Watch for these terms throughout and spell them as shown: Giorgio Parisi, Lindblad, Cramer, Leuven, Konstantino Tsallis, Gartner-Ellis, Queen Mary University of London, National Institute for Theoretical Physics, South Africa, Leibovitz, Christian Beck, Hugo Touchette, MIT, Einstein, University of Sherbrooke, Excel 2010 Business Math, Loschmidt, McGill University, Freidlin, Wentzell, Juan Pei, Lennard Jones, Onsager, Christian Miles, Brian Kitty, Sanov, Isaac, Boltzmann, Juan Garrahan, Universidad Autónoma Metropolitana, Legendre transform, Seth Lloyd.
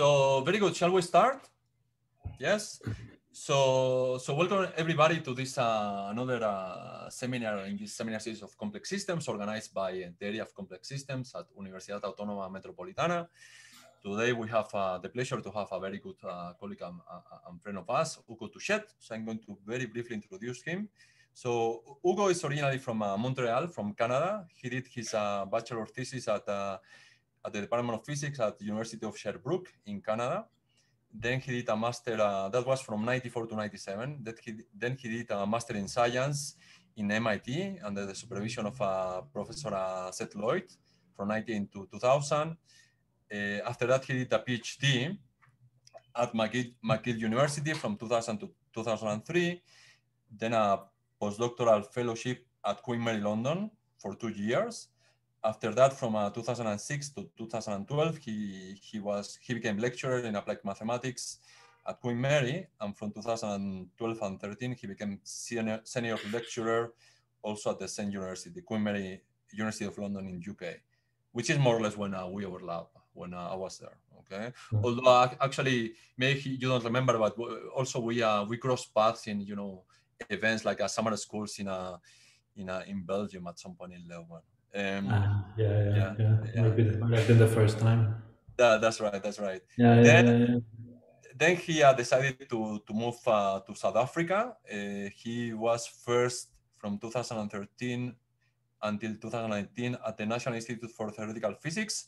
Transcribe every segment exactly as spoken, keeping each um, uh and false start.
So very good. Shall we start? Yes. So so welcome everybody to this uh, another uh, seminar in this seminar series of complex systems organized by uh, the area of complex systems at Universidad Autónoma Metropolitana. Today we have uh, the pleasure to have a very good uh, colleague and, uh, and friend of us, Hugo Touchette. So I'm going to very briefly introduce him. So Hugo is originally from uh, Montreal, from Canada. He did his uh, bachelor thesis at uh, at the Department of Physics at the University of Sherbrooke in Canada. Then he did a master, uh, that was from ninety-four to ninety-seven. That he, then he did a master in science in M I T under the supervision of uh, Professor uh, Seth Lloyd from nineteen to two thousand. Uh, after that, he did a PhD at McGill, McGill University from two thousand to two thousand three. Then a postdoctoral fellowship at Queen Mary London for two years. After that, from uh, two thousand six to two thousand twelve, he he was he became lecturer in applied mathematics at Queen Mary, and from two thousand twelve and thirteen, he became senior senior lecturer also at the same university, Queen Mary University of London in U K, which is more or less when uh, we overlap when uh, I was there. Okay, although uh, actually maybe you don't remember, but also we uh, we crossed paths in you know events like uh, summer schools in a in a, in Belgium at some point in Leuven. Um, ah, yeah, yeah, yeah, yeah. yeah. Maybe that might have been the first time. Yeah, that's right, that's right. Yeah, then, yeah, yeah, yeah. then he uh, decided to to move uh, to South Africa. Uh, he was first from two thousand thirteen until two thousand nineteen at the National Institute for Theoretical Physics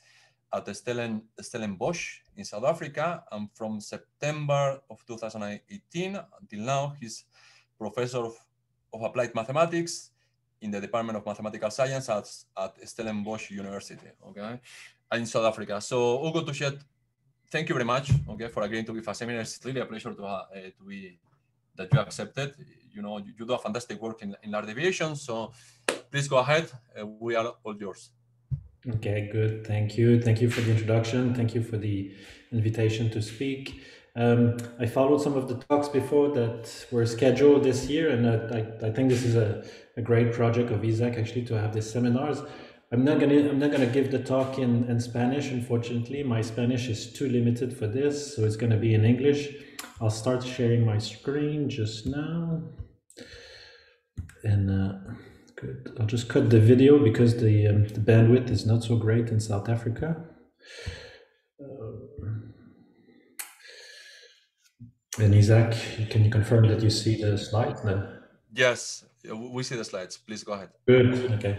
at the Stellen, Stellenbosch in South Africa, and from September of two thousand eighteen until now, he's professor of, of applied mathematics in the Department of Mathematical Science at, at Stellenbosch University, okay, in South Africa. So Hugo Touchette, thank you very much, okay, for agreeing to give a seminar. It's really a pleasure to, uh, to be, that you accepted. You know, you, you do a fantastic work in, in large deviation, so please go ahead. Uh, we are all yours. Okay, good, thank you. Thank you for the introduction. Thank you for the invitation to speak. Um, I followed some of the talks before that were scheduled this year, and I, I, I think this is a, a great project of Isaac actually to have these seminars. I'm not gonna I'm not gonna give the talk in, in Spanish, unfortunately. My Spanish is too limited for this, so it's gonna be in English. I'll start sharing my screen just now, and uh, good. I'll just cut the video because the um, the bandwidth is not so great in South Africa. Uh, And Isaac, can you confirm that you see the slides now? Yes, we see the slides. Please go ahead. Good. Okay.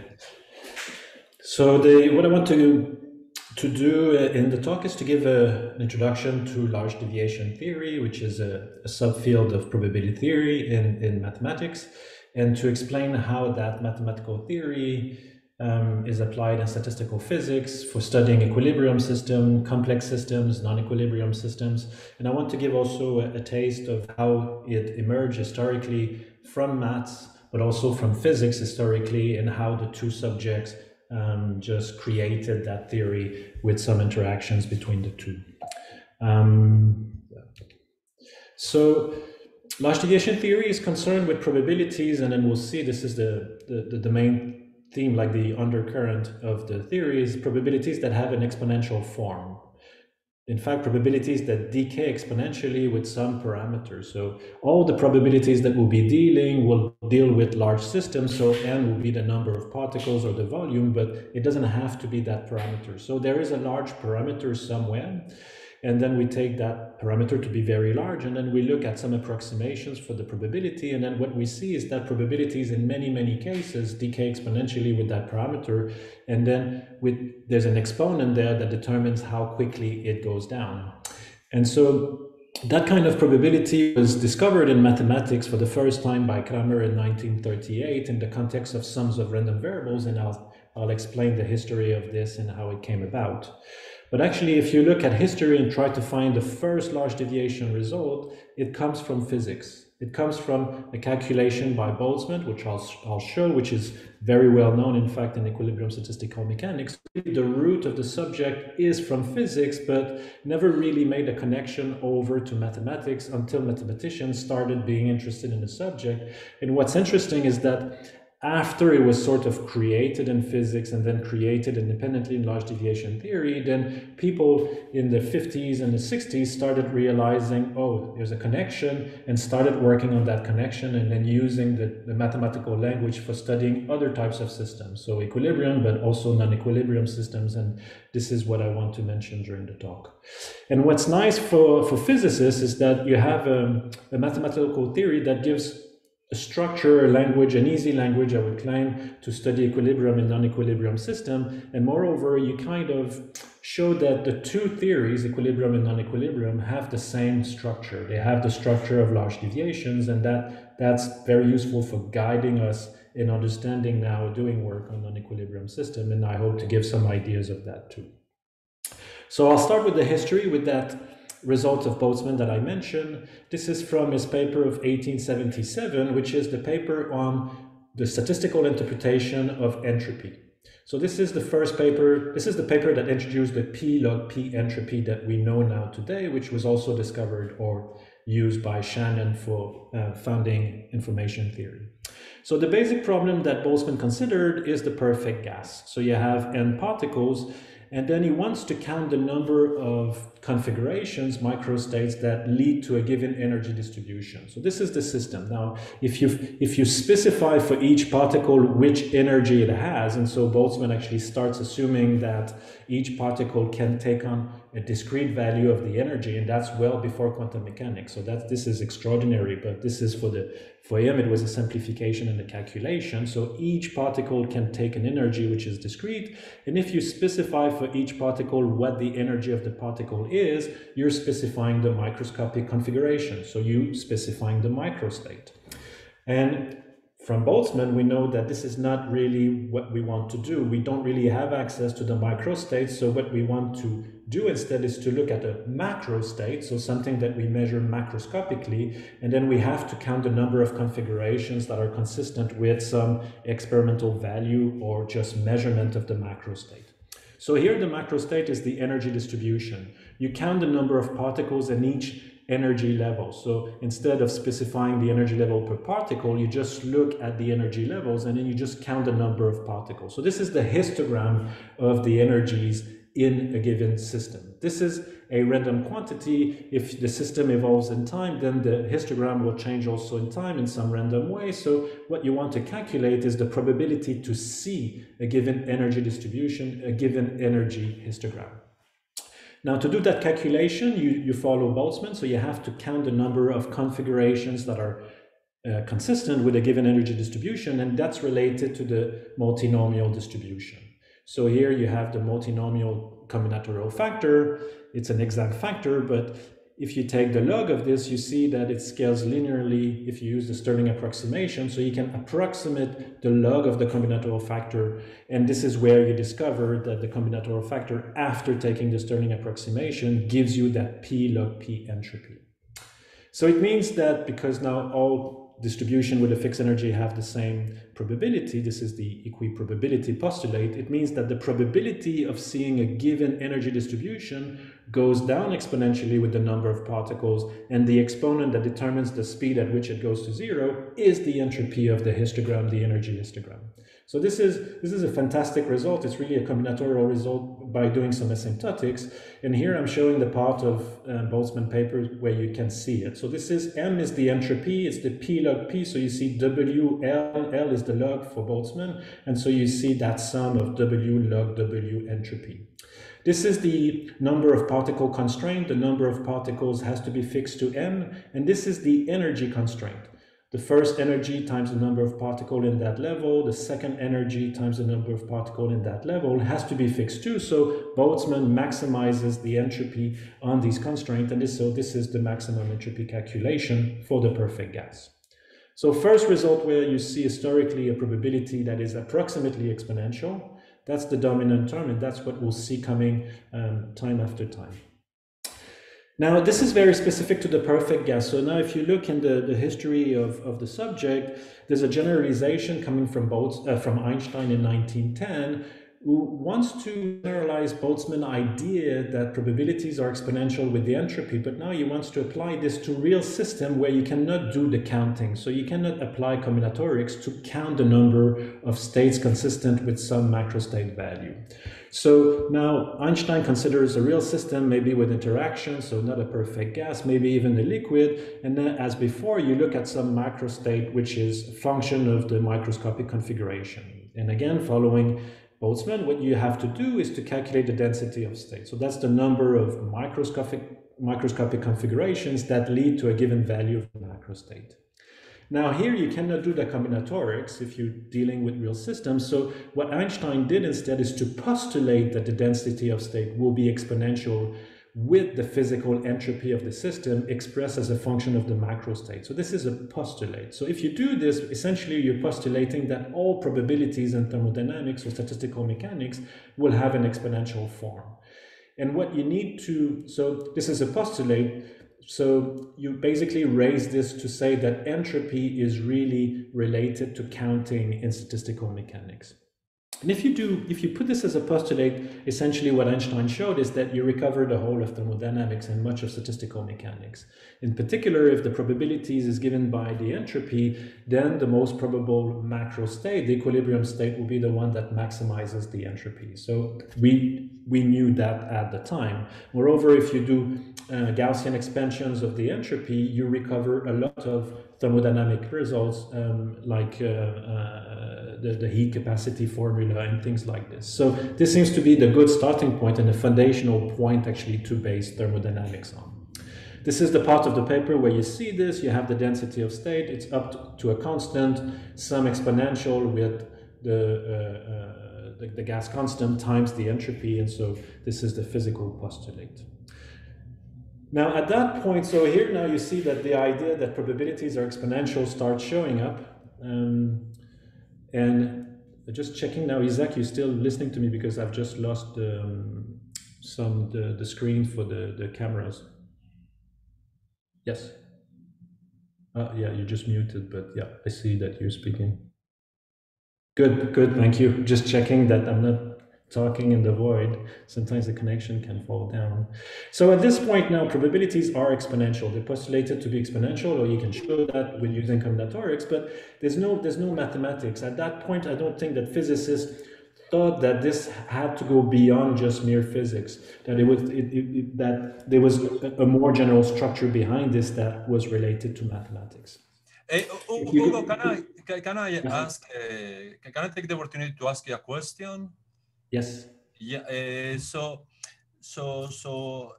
So the what I want to to do in the talk is to give a, an introduction to large deviation theory, which is a, a subfield of probability theory in, in mathematics, and to explain how that mathematical theory um, is applied in statistical physics for studying equilibrium systems, complex systems, non-equilibrium systems. And I want to give also a, a taste of how it emerged historically from maths, but also from physics historically, and how the two subjects um, just created that theory with some interactions between the two. Um, so large deviation theory is concerned with probabilities, and then we'll see this is the, the, the, the main theme, like the undercurrent of the theory, is probabilities that have an exponential form. In fact, probabilities that decay exponentially with some parameters. So all the probabilities that we'll be dealing will deal with large systems. So n will be the number of particles or the volume, but it doesn't have to be that parameter. So there is a large parameter somewhere, and then we take that parameter to be very large, and then we look at some approximations for the probability, and then what we see is that probabilities in many, many cases decay exponentially with that parameter, and then with, there's an exponent there that determines how quickly it goes down. And so that kind of probability was discovered in mathematics for the first time by Cramer in nineteen thirty-eight in the context of sums of random variables, and I'll, I'll explain the history of this and how it came about. But actually, if you look at history and try to find the first large deviation result, it comes from physics. It comes from a calculation by Boltzmann, which I'll, I'll show, which is very well known, in fact, in equilibrium statistical mechanics. The root of the subject is from physics, but never really made a connection over to mathematics until mathematicians started being interested in the subject. And what's interesting is that after it was sort of created in physics and then created independently in large deviation theory, then people in the fifties and the sixties started realizing, oh, there's a connection, and started working on that connection and then using the, the mathematical language for studying other types of systems. So equilibrium, but also non-equilibrium systems. And this is what I want to mention during the talk. And what's nice for, for physicists is that you have a, a mathematical theory that gives a structure, a language, an easy language, I would claim, to study equilibrium and non-equilibrium system. And moreover, you kind of show that the two theories, equilibrium and non-equilibrium, have the same structure. They have the structure of large deviations, and that, that's very useful for guiding us in understanding now doing work on non-equilibrium system. And I hope to give some ideas of that too. So I'll start with the history, with that results of Boltzmann that I mentioned. This is from his paper of eighteen seventy-seven, which is the paper on the statistical interpretation of entropy. So this is the first paper, this is the paper that introduced the P log P entropy that we know now today, which was also discovered or used by Shannon for uh, founding information theory. So the basic problem that Boltzmann considered is the perfect gas. So you have n particles, and then he wants to count the number of configurations, microstates, that lead to a given energy distribution. So this is the system. Now, if you if you specify for each particle which energy it has, and so Boltzmann actually starts assuming that each particle can take on a discrete value of the energy, and that's well before quantum mechanics. So that this is extraordinary, but this is for the for him it was a simplification in the calculation. So each particle can take an energy which is discrete, and if you specify for each particle what the energy of the particle is, you're specifying the microscopic configuration, so you specifying the microstate. And from Boltzmann, we know that this is not really what we want to do. We don't really have access to the microstate, so what we want to do instead is to look at a macro state, so something that we measure macroscopically, and then we have to count the number of configurations that are consistent with some experimental value or just measurement of the macro state. So here the macro state is the energy distribution. You count the number of particles in each energy level. So instead of specifying the energy level per particle, you just look at the energy levels and then you just count the number of particles. So this is the histogram of the energies in a given system. This is a random quantity. If the system evolves in time, then the histogram will change also in time in some random way. So what you want to calculate is the probability to see a given energy distribution, a given energy histogram. Now, to do that calculation, you, you follow Boltzmann. So you have to count the number of configurations that are uh, consistent with a given energy distribution, and that's related to the multinomial distribution. So here you have the multinomial combinatorial factor. It's an exact factor, but if you take the log of this, you see that it scales linearly if you use the Stirling approximation. So you can approximate the log of the combinatorial factor. And this is where you discover that the combinatorial factor, after taking the Stirling approximation, gives you that P log P entropy. So it means that because now all distribution with a fixed energy have the same probability, this is the equiprobability postulate, it means that the probability of seeing a given energy distribution goes down exponentially with the number of particles, and the exponent that determines the speed at which it goes to zero is the entropy of the histogram, the energy histogram. So this is, this is a fantastic result. It's really a combinatorial result by doing some asymptotics. And here I'm showing the part of uh, Boltzmann paper where you can see it. So this is M is the entropy, it's the P log P. So you see W, L, L is the log for Boltzmann. And so you see that sum of W log W entropy. This is the number of particle constraint. The number of particles has to be fixed to M. And this is the energy constraint. The first energy times the number of particles in that level, the second energy times the number of particles in that level has to be fixed too. So Boltzmann maximizes the entropy on these constraints, and this, so this is the maximum entropy calculation for the perfect gas. So first result where you see historically a probability that is approximately exponential, that's the dominant term, and that's what we'll see coming um, time after time. Now, this is very specific to the perfect gas. So now if you look in the, the history of, of the subject, there's a generalization coming from, both, uh, from Einstein in nineteen ten, who wants to generalize Boltzmann's idea that probabilities are exponential with the entropy, but now he wants to apply this to real system where you cannot do the counting. So you cannot apply combinatorics to count the number of states consistent with some macrostate value. So now Einstein considers a real system, maybe with interaction, so not a perfect gas, maybe even a liquid. And then as before, you look at some macrostate, which is a function of the microscopic configuration. And again, following Boltzmann, what you have to do is to calculate the density of states. So that's the number of microscopic, microscopic configurations that lead to a given value of the macrostate. Now here you cannot do the combinatorics if you're dealing with real systems. So what Einstein did instead is to postulate that the density of state will be exponential with the physical entropy of the system expressed as a function of the macrostate. So this is a postulate. So if you do this, essentially you're postulating that all probabilities in thermodynamics or statistical mechanics will have an exponential form. And what you need to, so this is a postulate. So you basically raise this to say that entropy is really related to counting in statistical mechanics. And if you do, if you put this as a postulate, essentially what Einstein showed is that you recover the whole of thermodynamics and much of statistical mechanics. In particular, if the probabilities is given by the entropy, then the most probable macro state, the equilibrium state, will be the one that maximizes the entropy. So we, we knew that at the time. Moreover, if you do uh, Gaussian expansions of the entropy, you recover a lot of thermodynamic results, um, like uh, uh, the, the heat capacity formula and things like this. So this seems to be the good starting point and the foundational point actually to base thermodynamics on. This is the part of the paper where you see this. You have the density of state. It's up to a constant, some exponential with the, uh, uh, the, the gas constant times the entropy. And so this is the physical postulate. Now at that point, so here now you see that the idea that probabilities are exponential starts showing up. Um, and just checking now, Isaac, you're still listening to me because I've just lost um, some the, the screen for the, the cameras. Yes. Uh, yeah, you just muted, but yeah, I see that you're speaking. Good, good, thank you. Just checking that I'm not talking in the void. Sometimes the connection can fall down. So at this point now, probabilities are exponential. They're postulated to be exponential, or you can show that with using combinatorics, but there's no, there's no mathematics. At that point, I don't think that physicists thought that this had to go beyond just mere physics, that it was, it, it, that there was a more general structure behind this that was related to mathematics. Hey, Hugo, can I, can I ask, uh, can I take the opportunity to ask you a question? Yes. Yeah. Uh, so, so, so,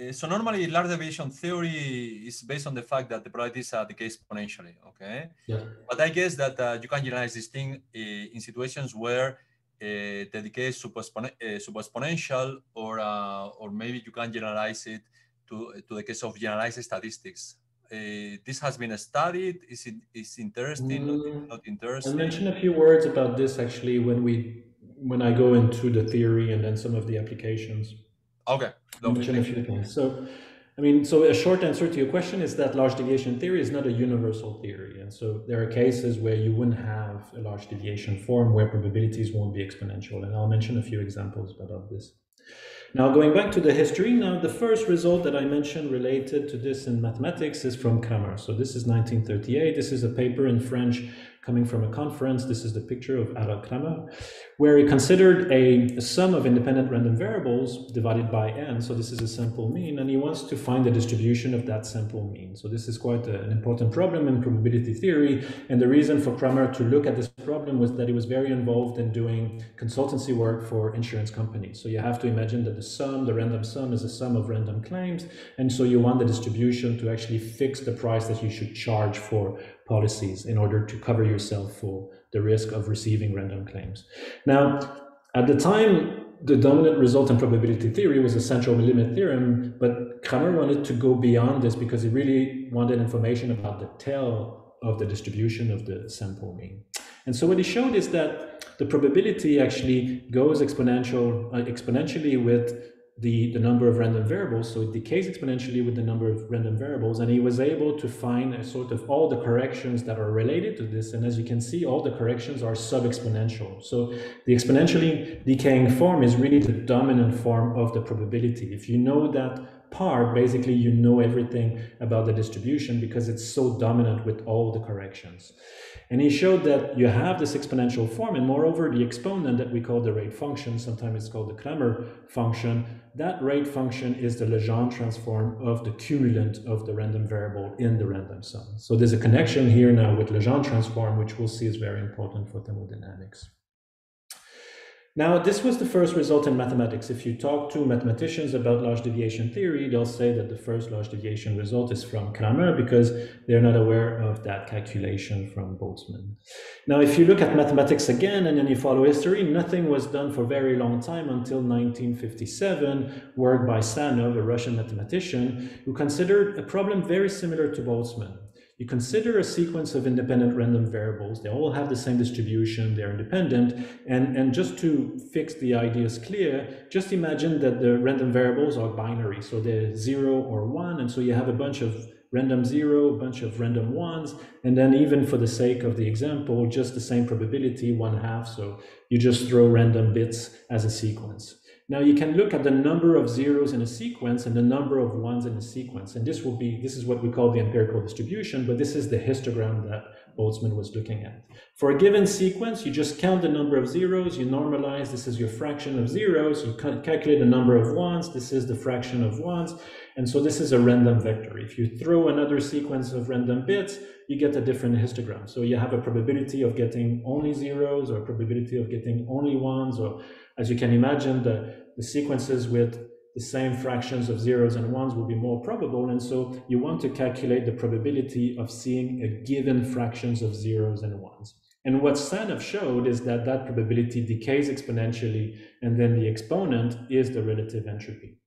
uh, so normally, large division theory is based on the fact that the probabilities are decay exponentially. Okay. Yeah. But I guess that uh, you can generalize this thing uh, in situations where uh, the decay is superexpon uh, superexponential, or uh, or maybe you can generalize it to to the case of generalized statistics. Uh, this has been studied. Is it is interesting? Mm. Not, not interesting. I'll mention a few words about this actually when we. when I go into the theory and then some of the applications. Okay. So, I mean, so a short answer to your question is that large deviation theory is not a universal theory. And so there are cases where you wouldn't have a large deviation form where probabilities won't be exponential. And I'll mention a few examples about this. Now, going back to the history, now the first result that I mentioned related to this in mathematics is from Cramer. So this is nineteen thirty-eight. This is a paper in French coming from a conference. This is the picture of Harold Cramer, where he considered a, a sum of independent random variables divided by n. So this is a simple mean, and he wants to find the distribution of that simple mean. So this is quite a, an important problem in probability theory. And the reason for Cramer to look at this problem was that he was very involved in doing consultancy work for insurance companies. So you have to imagine that the sum, the random sum, is a sum of random claims. And so you want the distribution to actually fix the price that you should charge for policies in order to cover yourself for the risk of receiving random claims. Now, at the time, the dominant result in probability theory was a central limit theorem, but Cramer wanted to go beyond this because he really wanted information about the tail of the distribution of the sample mean. And so what he showed is that the probability actually goes exponential, uh, exponentially with the, the number of random variables, so it decays exponentially with the number of random variables, and he was able to find a sort of all the corrections that are related to this, and as you can see, all the corrections are sub-exponential. So the exponentially decaying form is really the dominant form of the probability. If you know that part, basically you know everything about the distribution because it's so dominant with all the corrections. And he showed that you have this exponential form, and moreover, the exponent that we call the rate function, sometimes it's called the Cramer function, that rate function is the Legendre transform of the cumulant of the random variable in the random sum. So there's a connection here now with Legendre transform, which we'll see is very important for thermodynamics. Now, this was the first result in mathematics. If you talk to mathematicians about large deviation theory, they'll say that the first large deviation result is from Cramer because they're not aware of that calculation from Boltzmann. Now, if you look at mathematics again and then you follow history, nothing was done for a very long time until nineteen fifty-seven, work by Sanov, a Russian mathematician, who considered a problem very similar to Boltzmann. You consider a sequence of independent random variables. They all have the same distribution, they're independent. And, and just to fix the ideas clear, just imagine that the random variables are binary. So they're zero or one. And so you have a bunch of random zero, a bunch of random ones. And then even for the sake of the example, just the same probability, one half. So you just throw random bits as a sequence. Now you can look at the number of zeros in a sequence and the number of ones in a sequence. And this will be, this is what we call the empirical distribution, but this is the histogram that Boltzmann was looking at. For a given sequence, you just count the number of zeros, you normalize, this is your fraction of zeros, you calculate the number of ones, this is the fraction of ones. And so this is a random vector. If you throw another sequence of random bits, you get a different histogram. So you have a probability of getting only zeros or a probability of getting only ones, or as you can imagine, the, the sequences with the same fractions of zeros and ones will be more probable. And so you want to calculate the probability of seeing a given fractions of zeros and ones. And what Sanov showed is that that probability decays exponentially, and then the exponent is the relative entropy.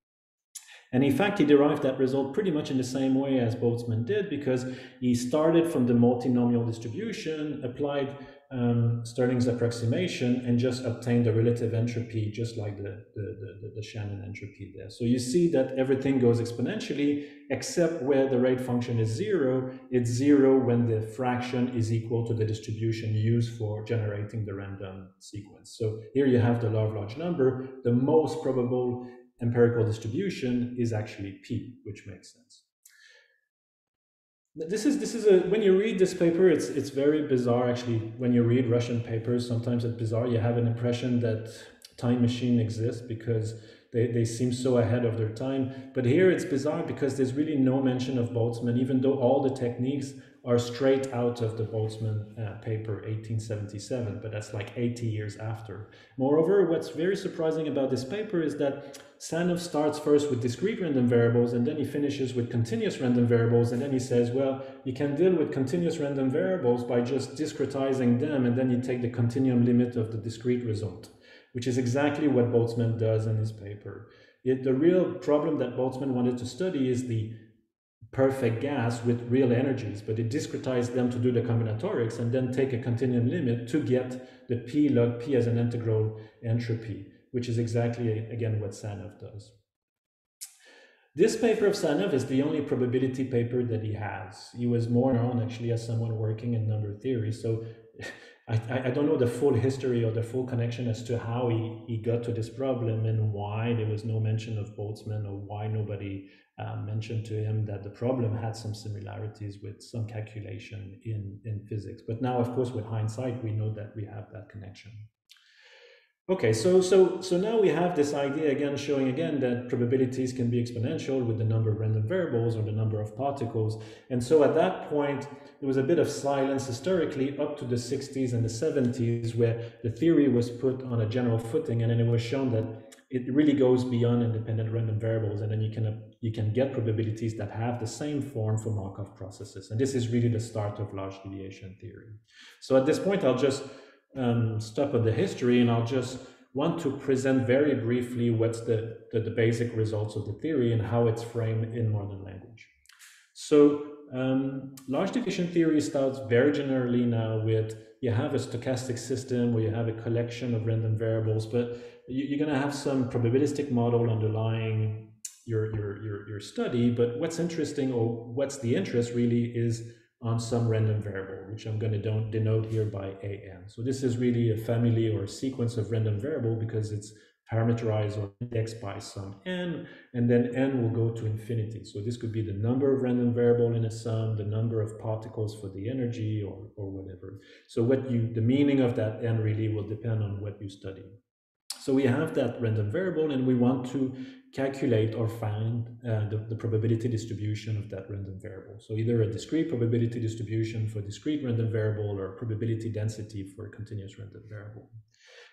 And in fact, he derived that result pretty much in the same way as Boltzmann did, because he started from the multinomial distribution, applied um, Stirling's approximation, and just obtained the relative entropy, just like the, the, the, the Shannon entropy there. So you see that everything goes exponentially, except where the rate function is zero. It's zero when the fraction is equal to the distribution used for generating the random sequence. So here you have the law of large number, the most probable empirical distribution is actually P, which makes sense. This is, this is a, when you read this paper, it's, it's very bizarre actually. When you read Russian papers, sometimes it's bizarre. You have an impression that time machine exists because they, they seem so ahead of their time. But here it's bizarre because there's really no mention of Boltzmann, even though all the techniques are straight out of the Boltzmann uh, paper, eighteen seventy-seven, but that's like eighty years after. Moreover, what's very surprising about this paper is that Sanov starts first with discrete random variables, and then he finishes with continuous random variables, and then he says, well, you can deal with continuous random variables by just discretizing them, and then you take the continuum limit of the discrete result, which is exactly what Boltzmann does in his paper. It, the real problem that Boltzmann wanted to study is the perfect gas with real energies, but it discretized them to do the combinatorics and then take a continuum limit to get the P log P as an integral entropy, which is exactly, again, what Sanov does. This paper of Sanov is the only probability paper that he has. He was more known actually as someone working in number theory, so I, I don't know the full history or the full connection as to how he, he got to this problem and why there was no mention of Boltzmann, or why nobody uh, mentioned to him that the problem had some similarities with some calculation in, in physics. But now, of course, with hindsight, we know that we have that connection. Okay, so, so, so now we have this idea again, showing again that probabilities can be exponential with the number of random variables or the number of particles. And so at that point, there was a bit of silence historically up to the sixties and the seventies, where the theory was put on a general footing, and then it was shown that it really goes beyond independent random variables, and then you can, you can get probabilities that have the same form for Markov processes. And this is really the start of large deviation theory. So at this point, I'll just Um, stop at the history, and I'll just want to present very briefly what's the, the, the basic results of the theory and how it's framed in modern language. So um, large division theory starts very generally now with, you have a stochastic system where you have a collection of random variables, but you, you're going to have some probabilistic model underlying your, your, your, your study. But what's interesting, or what's the interest really, is on some random variable, which I'm going to denote here by A N. So this is really a family or sequence of random variable because it's parameterized or indexed by some N, and then N will go to infinity. So this could be the number of random variable in a sum, the number of particles for the energy, or, or whatever. So what you, the meaning of that N really will depend on what you study. So we have that random variable and we want to calculate or find uh, the, the probability distribution of that random variable. So either a discrete probability distribution for discrete random variable or probability density for a continuous random variable.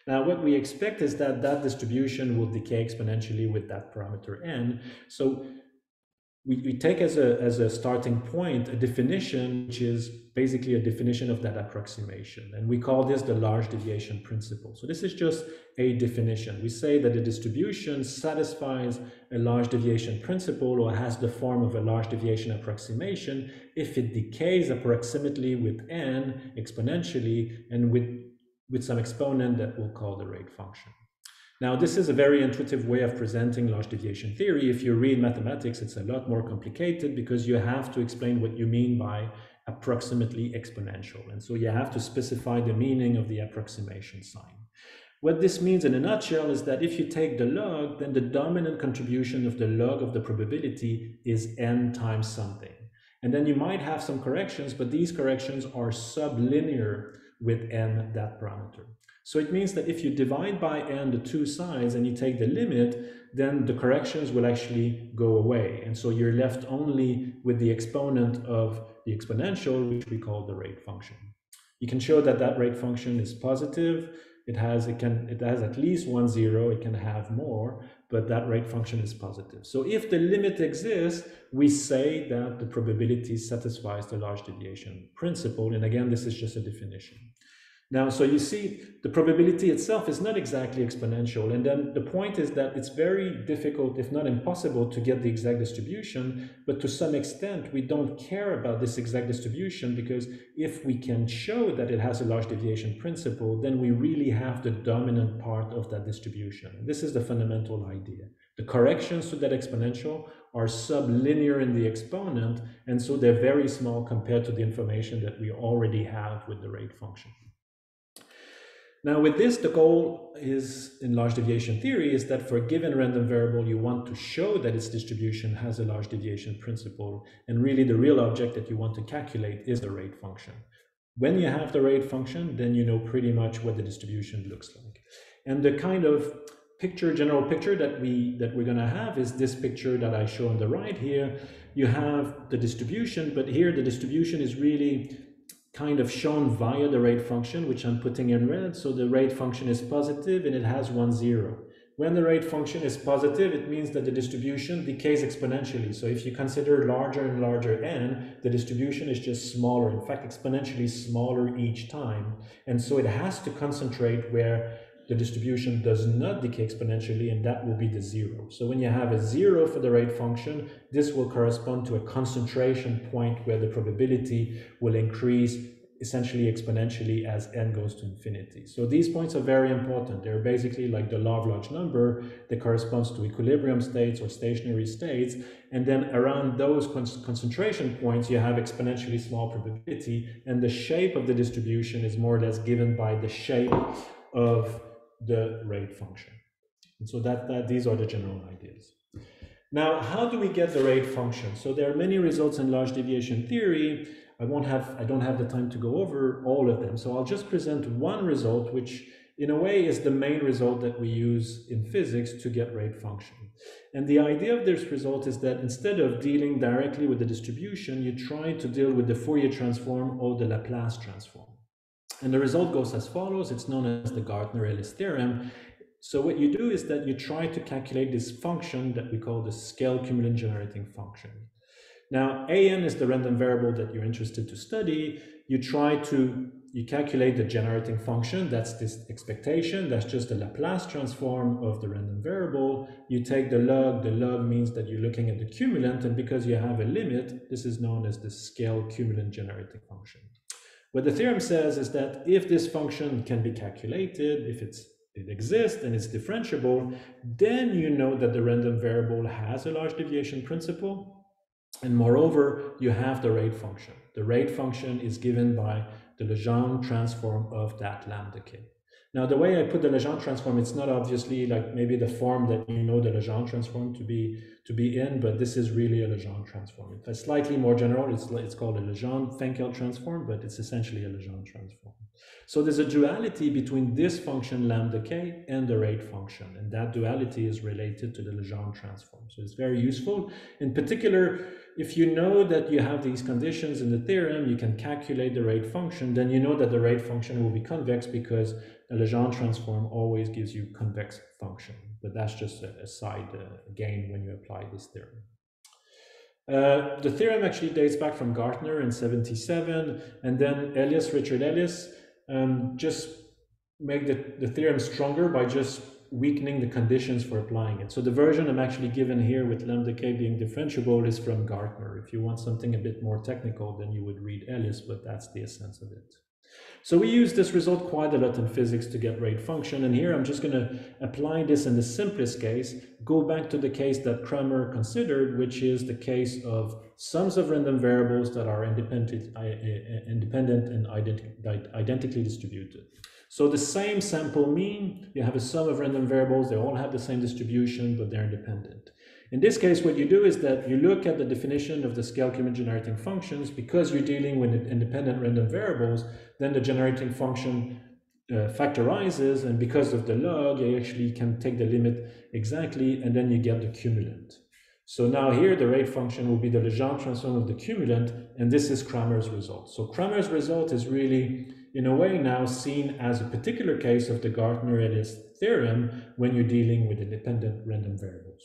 Now, what we expect is that that distribution will decay exponentially with that parameter N. So we, we take as a, as a starting point a definition, which is basically a definition of that approximation. And we call this the large deviation principle. So this is just a definition. We say that the distribution satisfies a large deviation principle or has the form of a large deviation approximation if it decays approximately with N exponentially and with with some exponent that we'll call the rate function. Now, this is a very intuitive way of presenting large deviation theory. If you read mathematics, it's a lot more complicated because you have to explain what you mean by approximately exponential. And so you have to specify the meaning of the approximation sign. What this means in a nutshell is that if you take the log, then the dominant contribution of the log of the probability is N times something. And then you might have some corrections, but these corrections are sublinear with N, that parameter. So it means that if you divide by N the two sides and you take the limit, then the corrections will actually go away. And so you're left only with the exponent of the exponential, which we call the rate function. You can show that that rate function is positive. It has, it can, it has at least one zero, it can have more, but that rate function is positive. So if the limit exists, we say that the probability satisfies the large deviation principle. And again, this is just a definition. Now, so you see the probability itself is not exactly exponential. And then the point is that it's very difficult, if not impossible, to get the exact distribution. But to some extent, we don't care about this exact distribution because if we can show that it has a large deviation principle, then we really have the dominant part of that distribution. And this is the fundamental idea. The corrections to that exponential are sublinear in the exponent, and so they're very small compared to the information that we already have with the rate function. Now, with this, the goal is in large deviation theory is that for a given random variable, you want to show that its distribution has a large deviation principle. And really, the real object that you want to calculate is the rate function. When you have the rate function, then you know pretty much what the distribution looks like. And the kind of picture, general picture that, we, that we're going to have is this picture that I show on the right here. You have the distribution, but here the distribution is really kind of shown via the rate function, which I'm putting in red. So the rate function is positive and it has one zero. When the rate function is positive, it means that the distribution decays exponentially. So if you consider larger and larger N, the distribution is just smaller, in fact, exponentially smaller each time. And so it has to concentrate where the distribution does not decay exponentially, and that will be the zero. So when you have a zero for the rate function, this will correspond to a concentration point where the probability will increase essentially exponentially as N goes to infinity. So these points are very important. They're basically like the law of large number that corresponds to equilibrium states or stationary states. And then around those con concentration points, you have exponentially small probability, and the shape of the distribution is more or less given by the shape of the rate function. And so that, that these are the general ideas. Now, how do we get the rate function? So there are many results in large deviation theory. I won't have, I don't have the time to go over all of them. So I'll just present one result, which in a way is the main result that we use in physics to get rate function. And the idea of this result is that instead of dealing directly with the distribution, you try to deal with the Fourier transform or the Laplace transform. And the result goes as follows. It's known as the Gartner-Ellis theorem. So what you do is that you try to calculate this function that we call the scale cumulant generating function. Now, A N is the random variable that you're interested to study. You try to, you calculate the generating function. That's this expectation. That's just the Laplace transform of the random variable. You take the log. The log means that you're looking at the cumulant. And because you have a limit, this is known as the scale cumulant generating function. What the theorem says is that if this function can be calculated, if it's it exists and it's differentiable, then you know that the random variable has a large deviation principle. And moreover, you have the rate function. The rate function is given by the Legendre transform of that lambda k. Now, the way I put the Legendre transform, it's not obviously like maybe the form that you know the Legendre transform to be to be in, but this is really a Legendre transform. It's slightly more general. It's it's called a Legendre-Fenkel transform, but it's essentially a Legendre transform. So there's a duality between this function lambda k and the rate function, and that duality is related to the Legendre transform. So it's very useful. In particular, if you know that you have these conditions in the theorem, you can calculate the rate function, then you know that the rate function will be convex because the Legendre transform always gives you convex function. But that's just a, a side uh, gain when you apply this theorem. Uh, the theorem actually dates back from Gartner in seventy-seven, and then Ellis, Richard Ellis, um, just make the, the theorem stronger by just weakening the conditions for applying it. So the version I'm actually given here with lambda k being differentiable is from Gartner. If you want something a bit more technical, then you would read Ellis, but that's the essence of it. So we use this result quite a lot in physics to get rate function. And here I'm just going to apply this in the simplest case, go back to the case that Cramer considered, which is the case of sums of random variables that are independent, independent and ident- identically distributed. So the same sample mean, you have a sum of random variables, they all have the same distribution, but they're independent. In this case, what you do is that you look at the definition of the scale cumulant generating functions. Because you're dealing with independent random variables, then the generating function uh, factorizes, and because of the log, you actually can take the limit exactly, and then you get the cumulant. So now here, the rate function will be the Legendre transform of the cumulant, and this is Cramer's result. So Cramer's result is really, in a way, now seen as a particular case of the Gartner-Ellis theorem when you're dealing with independent random variables.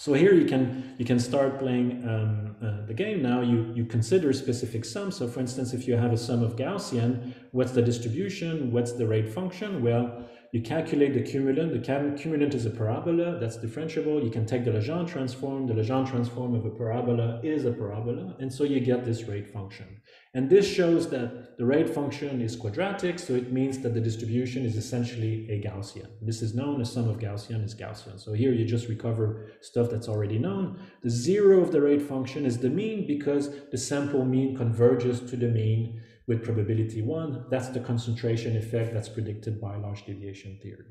So here you can you can start playing um, uh, the game now. You, you consider specific sums. So for instance, if you have a sum of Gaussian, what's the distribution? What's the rate function? Well, you calculate the cumulant. The cumulant is a parabola that's differentiable. You can take the Legendre transform. The Legendre transform of a parabola is a parabola. And so you get this rate function. And this shows that the rate function is quadratic. So it means that the distribution is essentially a Gaussian. This is known as sum of Gaussian is Gaussian. So here you just recover stuff that's already known. The zero of the rate function is the mean because the sample mean converges to the mean with probability one. That's the concentration effect that's predicted by large deviation theory.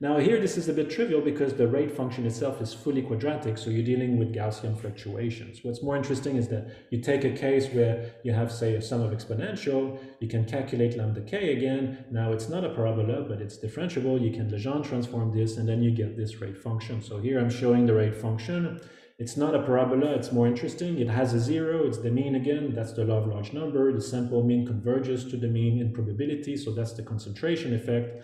Now here, this is a bit trivial because the rate function itself is fully quadratic, so you're dealing with Gaussian fluctuations. What's more interesting is that you take a case where you have, say, a sum of exponential, you can calculate lambda k again. Now it's not a parabola, but it's differentiable. You can Legendre transform this, and then you get this rate function. So here I'm showing the rate function. It's not a parabola, it's more interesting. It has a zero, it's the mean again, that's the law of large number. The sample mean converges to the mean in probability, so that's the concentration effect.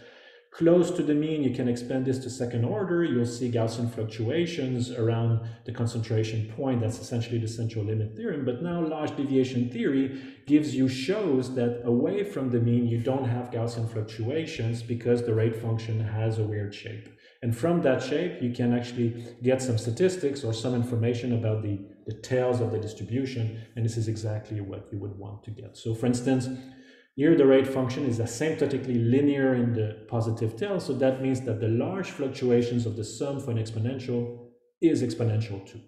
Close to the mean, you can expand this to second order. You'll see Gaussian fluctuations around the concentration point. That's essentially the central limit theorem. But now large deviation theory gives you, shows that away from the mean, you don't have Gaussian fluctuations because the rate function has a weird shape. And from that shape, you can actually get some statistics or some information about the, the tails of the distribution. And this is exactly what you would want to get. So for instance, here, the rate function is asymptotically linear in the positive tail, so that means that the large fluctuations of the sum for an exponential is exponential two.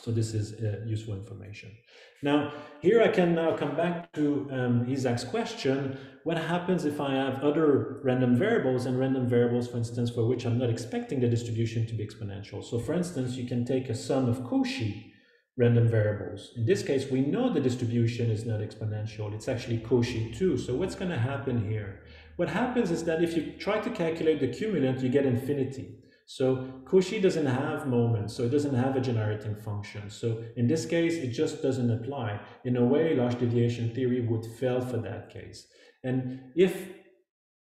So this is uh, useful information. Now, here I can now come back to um, Isaac's question, what happens if I have other random variables and random variables, for instance, for which I'm not expecting the distribution to be exponential? So for instance, you can take a sum of Cauchy random variables. In this case, we know the distribution is not exponential. It's actually Cauchy two. So what's going to happen here? What happens is that if you try to calculate the cumulant, you get infinity. So Cauchy doesn't have moments, so it doesn't have a generating function. So in this case, it just doesn't apply. In a way, large deviation theory would fail for that case. And if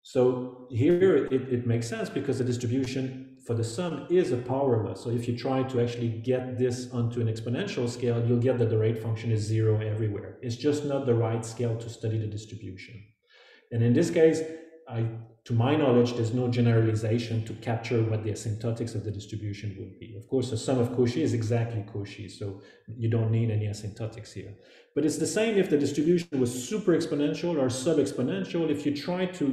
so, here it, it makes sense because the distribution for the sum is a powerless. So if you try to actually get this onto an exponential scale, you'll get that the rate function is zero everywhere. It's just not the right scale to study the distribution. And in this case, I, to my knowledge, there's no generalization to capture what the asymptotics of the distribution would be. Of course, the sum of Cauchy is exactly Cauchy, so you don't need any asymptotics here. But it's the same if the distribution was super exponential or sub-exponential. If you try to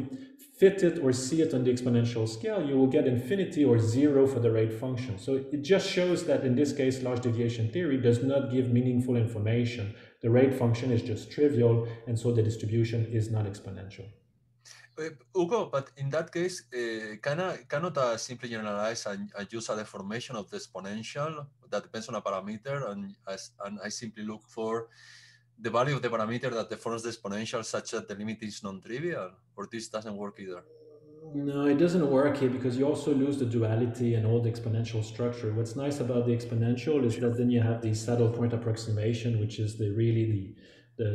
fit it or see it on the exponential scale, you will get infinity or zero for the rate function. So it just shows that in this case, large deviation theory does not give meaningful information. The rate function is just trivial, and so the distribution is not exponential. Uh, Hugo, but in that case, uh, can I, cannot I simply generalize and I use a deformation of the exponential that depends on a parameter, and I, and I simply look for the value of the parameter that deforms the exponential such that the limit is non-trivial, or this doesn't work either? No, it doesn't work here because you also lose the duality and all the exponential structure. What's nice about the exponential is that then you have the saddle point approximation, which is the really the, the,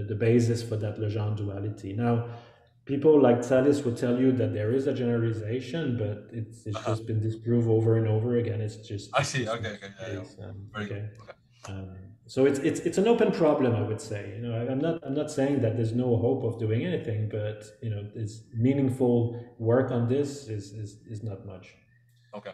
the, the basis for that Legendre duality. Now, people like Tsallis will tell you that there is a generalization, but it's, it's uh-huh. just been disproved over and over again. It's just I see. Okay, okay, yeah, yeah. Um, Very okay. Good. Okay. Um, so it's it's it's an open problem, I would say. You know, I, I'm not I'm not saying that there's no hope of doing anything, but you know, this meaningful work on this is is is not much. Okay.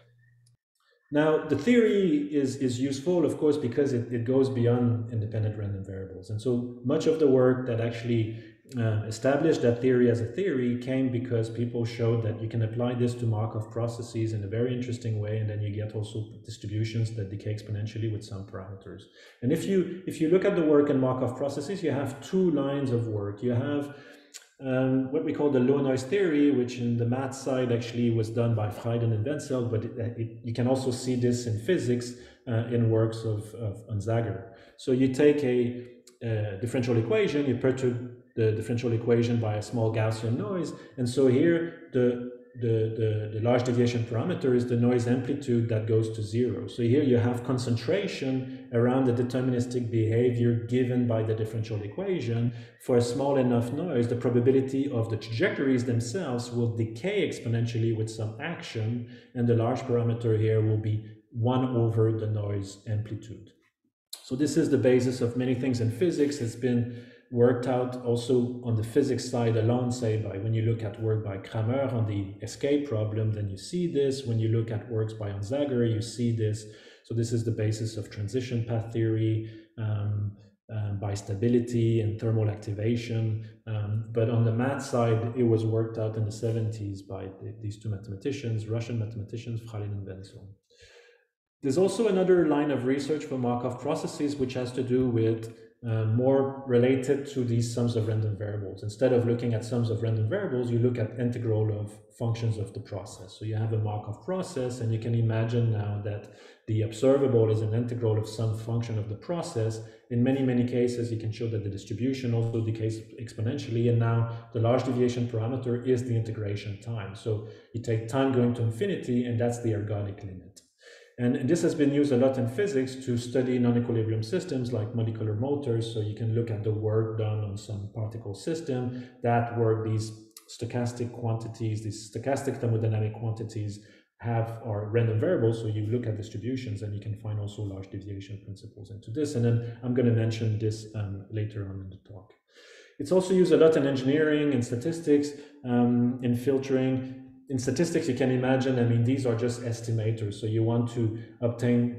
Now, the theory is, is useful, of course, because it, it goes beyond independent random variables. And so much of the work that actually uh, established that theory as a theory came because people showed that you can apply this to Markov processes in a very interesting way, and then you get also distributions that decay exponentially with some parameters. And if you, if you look at the work in Markov processes, you have two lines of work. You have Um, what we call the Low-Noise theory, which in the math side actually was done by Freidlin and Wentzell, but it, it, you can also see this in physics uh, in works of, of Onsager. So you take a, a differential equation, you perturb the differential equation by a small Gaussian noise, and so here the The, the, the large deviation parameter is the noise amplitude that goes to zero. So here you have concentration around the deterministic behavior given by the differential equation. For a small enough noise, the probability of the trajectories themselves will decay exponentially with some action, and the large parameter here will be one over the noise amplitude. So this is the basis of many things in physics. It's been worked out also on the physics side alone, say by when you look at work by Cramer on the escape problem, then you see this. When you look at works by Onsager, you see this. So this is the basis of transition path theory, um, um, by stability and thermal activation. Um, but on the math side, it was worked out in the seventies by the, these two mathematicians, Russian mathematicians, Freidlin and Wentzell. There's also another line of research for Markov processes, which has to do with Uh, more related to these sums of random variables. Instead of looking at sums of random variables, you look at integral of functions of the process. So you have a Markov process, and you can imagine now that the observable is an integral of some function of the process. In many, many cases, you can show that the distribution also decays exponentially, and now the large deviation parameter is the integration time. So you take time going to infinity, and that's the ergodic limit. And this has been used a lot in physics to study non-equilibrium systems like molecular motors. So you can look at the work done on some particle system that work these stochastic quantities, these stochastic thermodynamic quantities have are random variables. So you look at distributions and you can find also large deviation principles into this. And then I'm going to mention this um, later on in the talk. It's also used a lot in engineering and statistics, um, in filtering. In statistics, you can imagine, I mean, these are just estimators. So you want to obtain uh,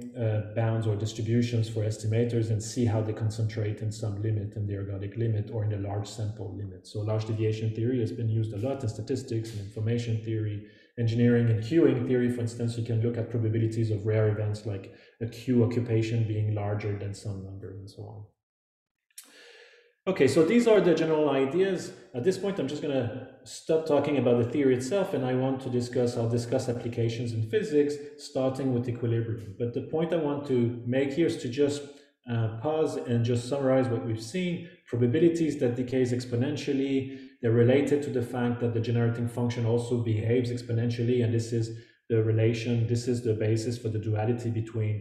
bounds or distributions for estimators and see how they concentrate in some limit, in the ergodic limit or in the large sample limit. So large deviation theory has been used a lot in statistics and information theory, engineering and queuing theory. For instance, you can look at probabilities of rare events like a queue occupation being larger than some number and so on. Okay, so these are the general ideas. At this point, I'm just going to stop talking about the theory itself, and I want to discuss, I'll discuss applications in physics, starting with equilibrium. But the point I want to make here is to just uh, pause and just summarize what we've seen. Probabilities that decays exponentially, they're related to the fact that the generating function also behaves exponentially, and this is the relation, this is the basis for the duality between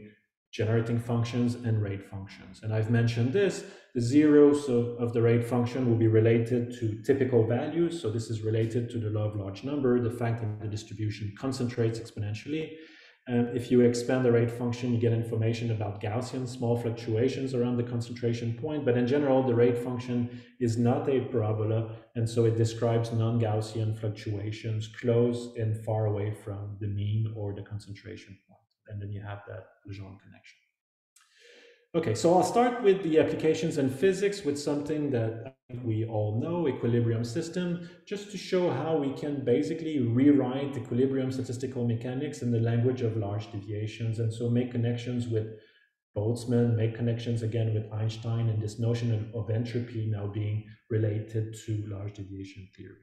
generating functions and rate functions. And I've mentioned this, the zeros of, of the rate function will be related to typical values. So this is related to the law of large number, the fact that the distribution concentrates exponentially. Um, if you expand the rate function, you get information about Gaussian small fluctuations around the concentration point. But in general, the rate function is not a parabola, and so it describes non-Gaussian fluctuations close and far away from the mean or the concentration point. And then you have that Lejeune connection. Okay, so I'll start with the applications in physics with something that I think we all know, equilibrium system, just to show how we can basically rewrite equilibrium statistical mechanics in the language of large deviations, and so make connections with Boltzmann, make connections again with Einstein, and this notion of, of entropy now being related to large deviation theory.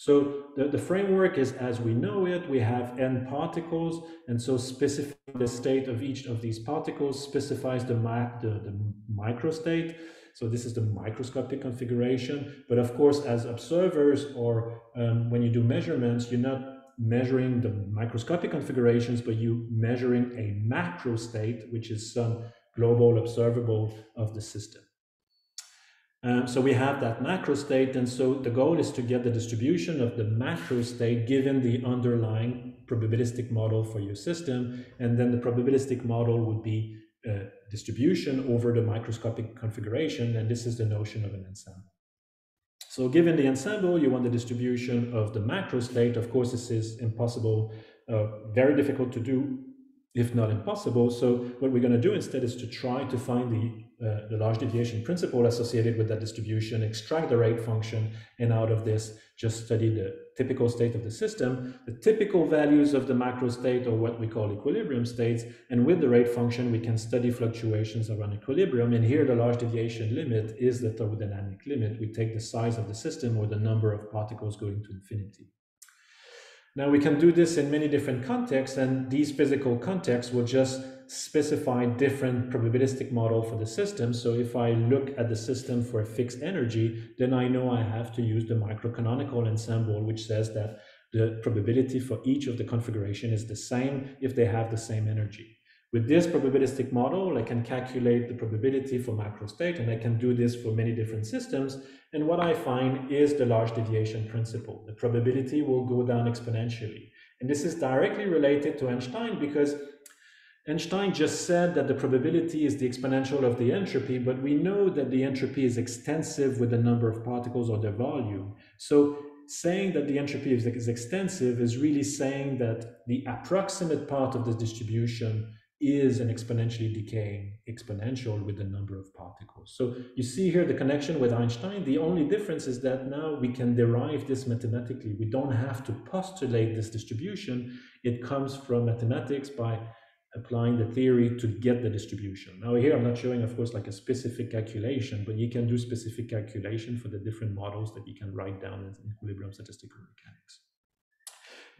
So the, the framework is as we know it. We have n particles, and so specify the state of each of these particles specifies the, the, the microstate. So this is the microscopic configuration. But of course, as observers or um, when you do measurements, you're not measuring the microscopic configurations, but you're measuring a macro state, which is some global observable of the system. Um, so we have that macro state, and so the goal is to get the distribution of the macro state given the underlying probabilistic model for your system, and then the probabilistic model would be uh, distribution over the microscopic configuration, and this is the notion of an ensemble. So given the ensemble, you want the distribution of the macro state. Of course, this is impossible, uh, very difficult to do, if not impossible. So what we're going to do instead is to try to find the, uh, the large deviation principle associated with that distribution, extract the rate function, and out of this, just study the typical state of the system, the typical values of the macro state, or what we call equilibrium states, and with the rate function, we can study fluctuations around equilibrium, and here the large deviation limit is the thermodynamic limit. We take the size of the system or the number of particles going to infinity. Now, we can do this in many different contexts, and these physical contexts will just specify different probabilistic model for the system. So if I look at the system for a fixed energy, then I know I have to use the microcanonical ensemble, which says that the probability for each of the configuration is the same if they have the same energy. With this probabilistic model, I can calculate the probability for macro state, and I can do this for many different systems. And what I find is the large deviation principle. The probability will go down exponentially. And this is directly related to Einstein, because Einstein just said that the probability is the exponential of the entropy, but we know that the entropy is extensive with the number of particles or their volume. So saying that the entropy is, is extensive is really saying that the approximate part of the distribution is an exponentially decaying exponential with the number of particles. So you see here the connection with Einstein. The only difference is that now we can derive this mathematically. We don't have to postulate this distribution. It comes from mathematics by applying the theory to get the distribution. Now here I'm not showing, of course, like a specific calculation, but you can do specific calculation for the different models that you can write down in equilibrium statistical mechanics.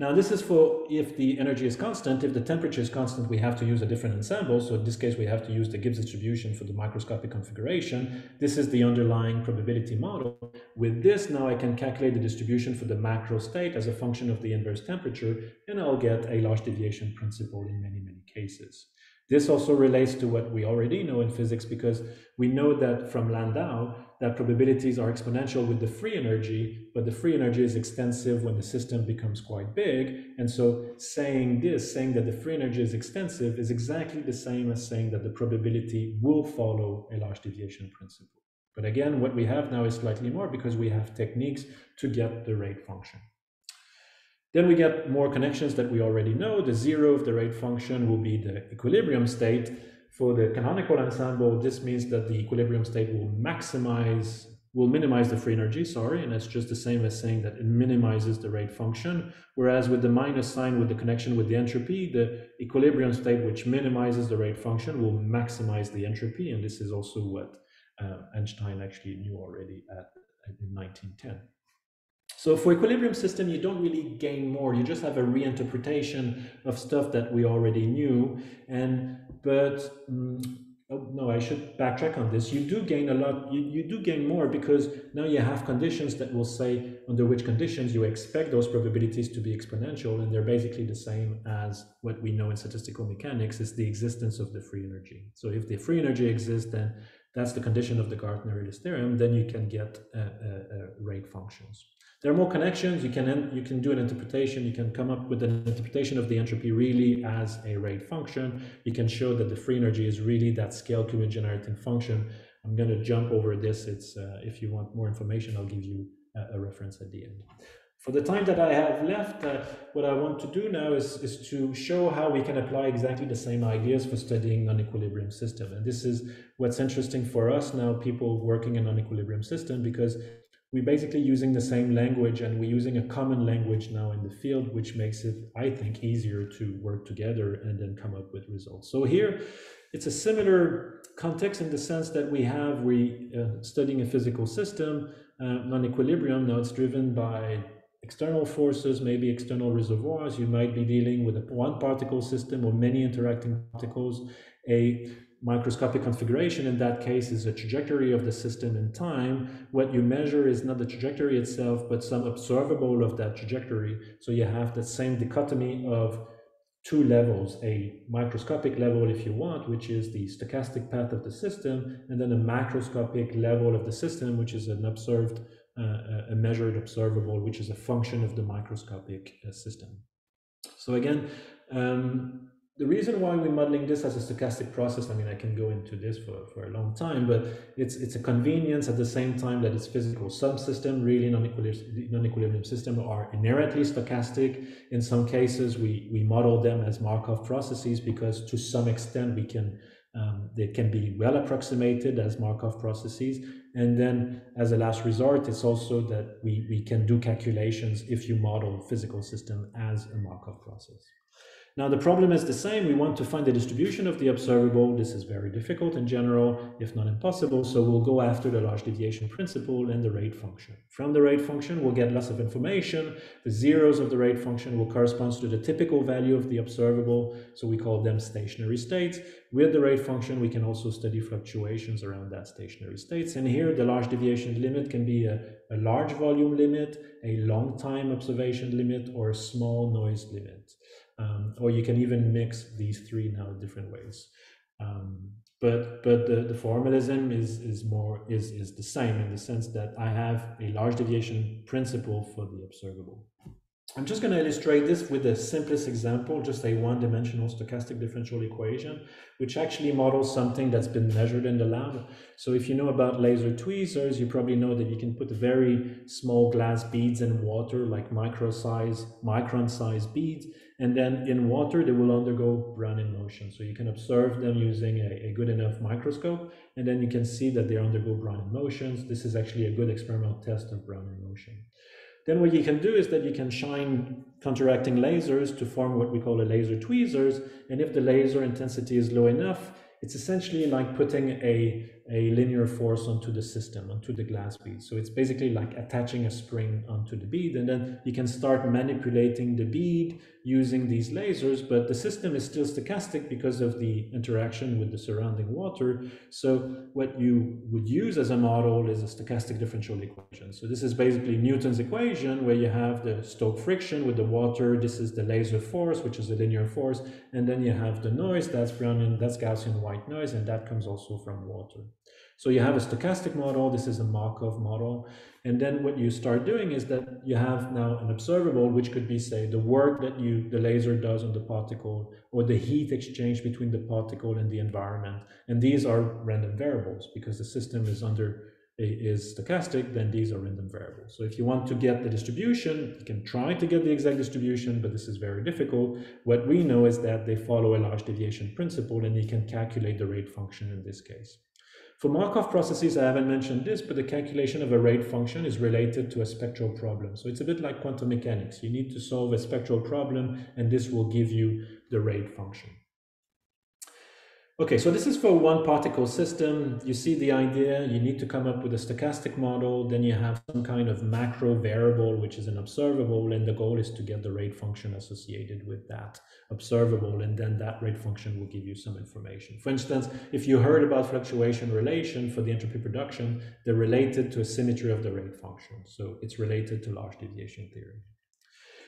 Now, this is for if the energy is constant. If the temperature is constant, we have to use a different ensemble. So in this case, we have to use the Gibbs distribution for the microscopic configuration. This is the underlying probability model. With this, now I can calculate the distribution for the macro state as a function of the inverse temperature, and I'll get a large deviation principle in many, many cases. This also relates to what we already know in physics, because we know that from Landau, that probabilities are exponential with the free energy, but the free energy is extensive when the system becomes quite big. And so saying this, saying that the free energy is extensive, is exactly the same as saying that the probability will follow a large deviation principle. But again, what we have now is slightly more, because we have techniques to get the rate function. Then we get more connections that we already know. The zero of the rate function will be the equilibrium state. For the canonical ensemble, this means that the equilibrium state will maximize, will minimize the free energy, sorry, and that's just the same as saying that it minimizes the rate function. Whereas with the minus sign, with the connection with the entropy, the equilibrium state which minimizes the rate function will maximize the entropy, and this is also what uh, Einstein actually knew already at, at, in nineteen ten. So for equilibrium system, you don't really gain more. You just have a reinterpretation of stuff that we already knew. And but um, Oh, no, I should backtrack on this. You do gain a lot, you, you do gain more, because now you have conditions that will say under which conditions you expect those probabilities to be exponential, and they're basically the same as what we know in statistical mechanics is the existence of the free energy. So if the free energy exists, then that's the condition of the Gartner-Ellis theorem, then you can get uh, uh, uh, rate functions. There are more connections. You can, you can do an interpretation. You can come up with an interpretation of the entropy really as a rate function. You can show that the free energy is really that scale Cumulus-generating function. I'm going to jump over this. It's, uh, if you want more information, I'll give you a, a reference at the end. For the time that I have left, uh, what I want to do now is, is to show how we can apply exactly the same ideas for studying non-equilibrium system. And this is what's interesting for us now, people working in non-equilibrium system, because we're basically using the same language, and we're using a common language now in the field, which makes it, I think, easier to work together and then come up with results. So here, it's a similar context in the sense that we have, we uh, studying a physical system, uh, non-equilibrium. Now it's driven by external forces, maybe external reservoirs. You might be dealing with a one particle system or many interacting particles. A microscopic configuration in that case is a trajectory of the system in time. What you measure is not the trajectory itself, but some observable of that trajectory. So you have the same dichotomy of two levels, a microscopic level, if you want, which is the stochastic path of the system, and then a macroscopic level of the system, which is an observed, uh, a measured observable, which is a function of the microscopic uh, system. So again, um, the reason why we're modeling this as a stochastic process, I mean, I can go into this for, for a long time, but it's it's a convenience at the same time that it's physical. Some systems, really non-equilibrium systems, are inherently stochastic. In some cases, we, we model them as Markov processes because to some extent we can, um, they can be well approximated as Markov processes. And then as a last resort, it's also that we, we can do calculations if you model physical system as a Markov process. Now, the problem is the same. We want to find the distribution of the observable. This is very difficult in general, if not impossible. So we'll go after the large deviation principle and the rate function. From the rate function, we'll get lots of information. The zeros of the rate function will correspond to the typical value of the observable. So we call them stationary states. With the rate function, we can also study fluctuations around that stationary states. And here, the large deviation limit can be a, a large volume limit, a long time observation limit, or a small noise limit. Um, or you can even mix these three now in different ways. Um, but but the, the formalism is, is more is, is the same in the sense that I have a large deviation principle for the observable. I'm just going to illustrate this with the simplest example, just a one-dimensional stochastic differential equation, which actually models something that's been measured in the lab. So if you know about laser tweezers, you probably know that you can put very small glass beads in water, like micro-size, micron-sized beads, and then in water, they will undergo Brownian motion. So you can observe them using a, a good enough microscope, and then you can see that they undergo Brownian motions. This is actually a good experimental test of Brownian motion. Then what you can do is that you can shine counteracting lasers to form what we call a laser tweezers. And if the laser intensity is low enough, it's essentially like putting a, a linear force onto the system, onto the glass bead. So it's basically like attaching a spring onto the bead. And then you can start manipulating the bead using these lasers. But the system is still stochastic because of the interaction with the surrounding water. So what you would use as a model is a stochastic differential equation. So this is basically Newton's equation, where you have the Stoke friction with the water. This is the laser force, which is a linear force. And then you have the noise. That's Brownian, that's Gaussian white noise. And that comes also from water. So you have a stochastic model. This is a Markov model. And then what you start doing is that you have now an observable, which could be, say, the work that you, the laser does on the particle, or the heat exchange between the particle and the environment. And these are random variables because the system is under is stochastic, then these are random variables. So if you want to get the distribution, you can try to get the exact distribution, but this is very difficult. What we know is that they follow a large deviation principle, and you can calculate the rate function in this case. For Markov processes, I haven't mentioned this, but the calculation of a rate function is related to a spectral problem. So it's a bit like quantum mechanics. You need to solve a spectral problem, and this will give you the rate function. Okay, so this is for one particle system. You see the idea, you need to come up with a stochastic model, then you have some kind of macro variable, which is an observable, and the goal is to get the rate function associated with that observable, and then that rate function will give you some information. For instance, if you heard about fluctuation relation for the entropy production, they're related to a symmetry of the rate function. So it's related to large deviation theory.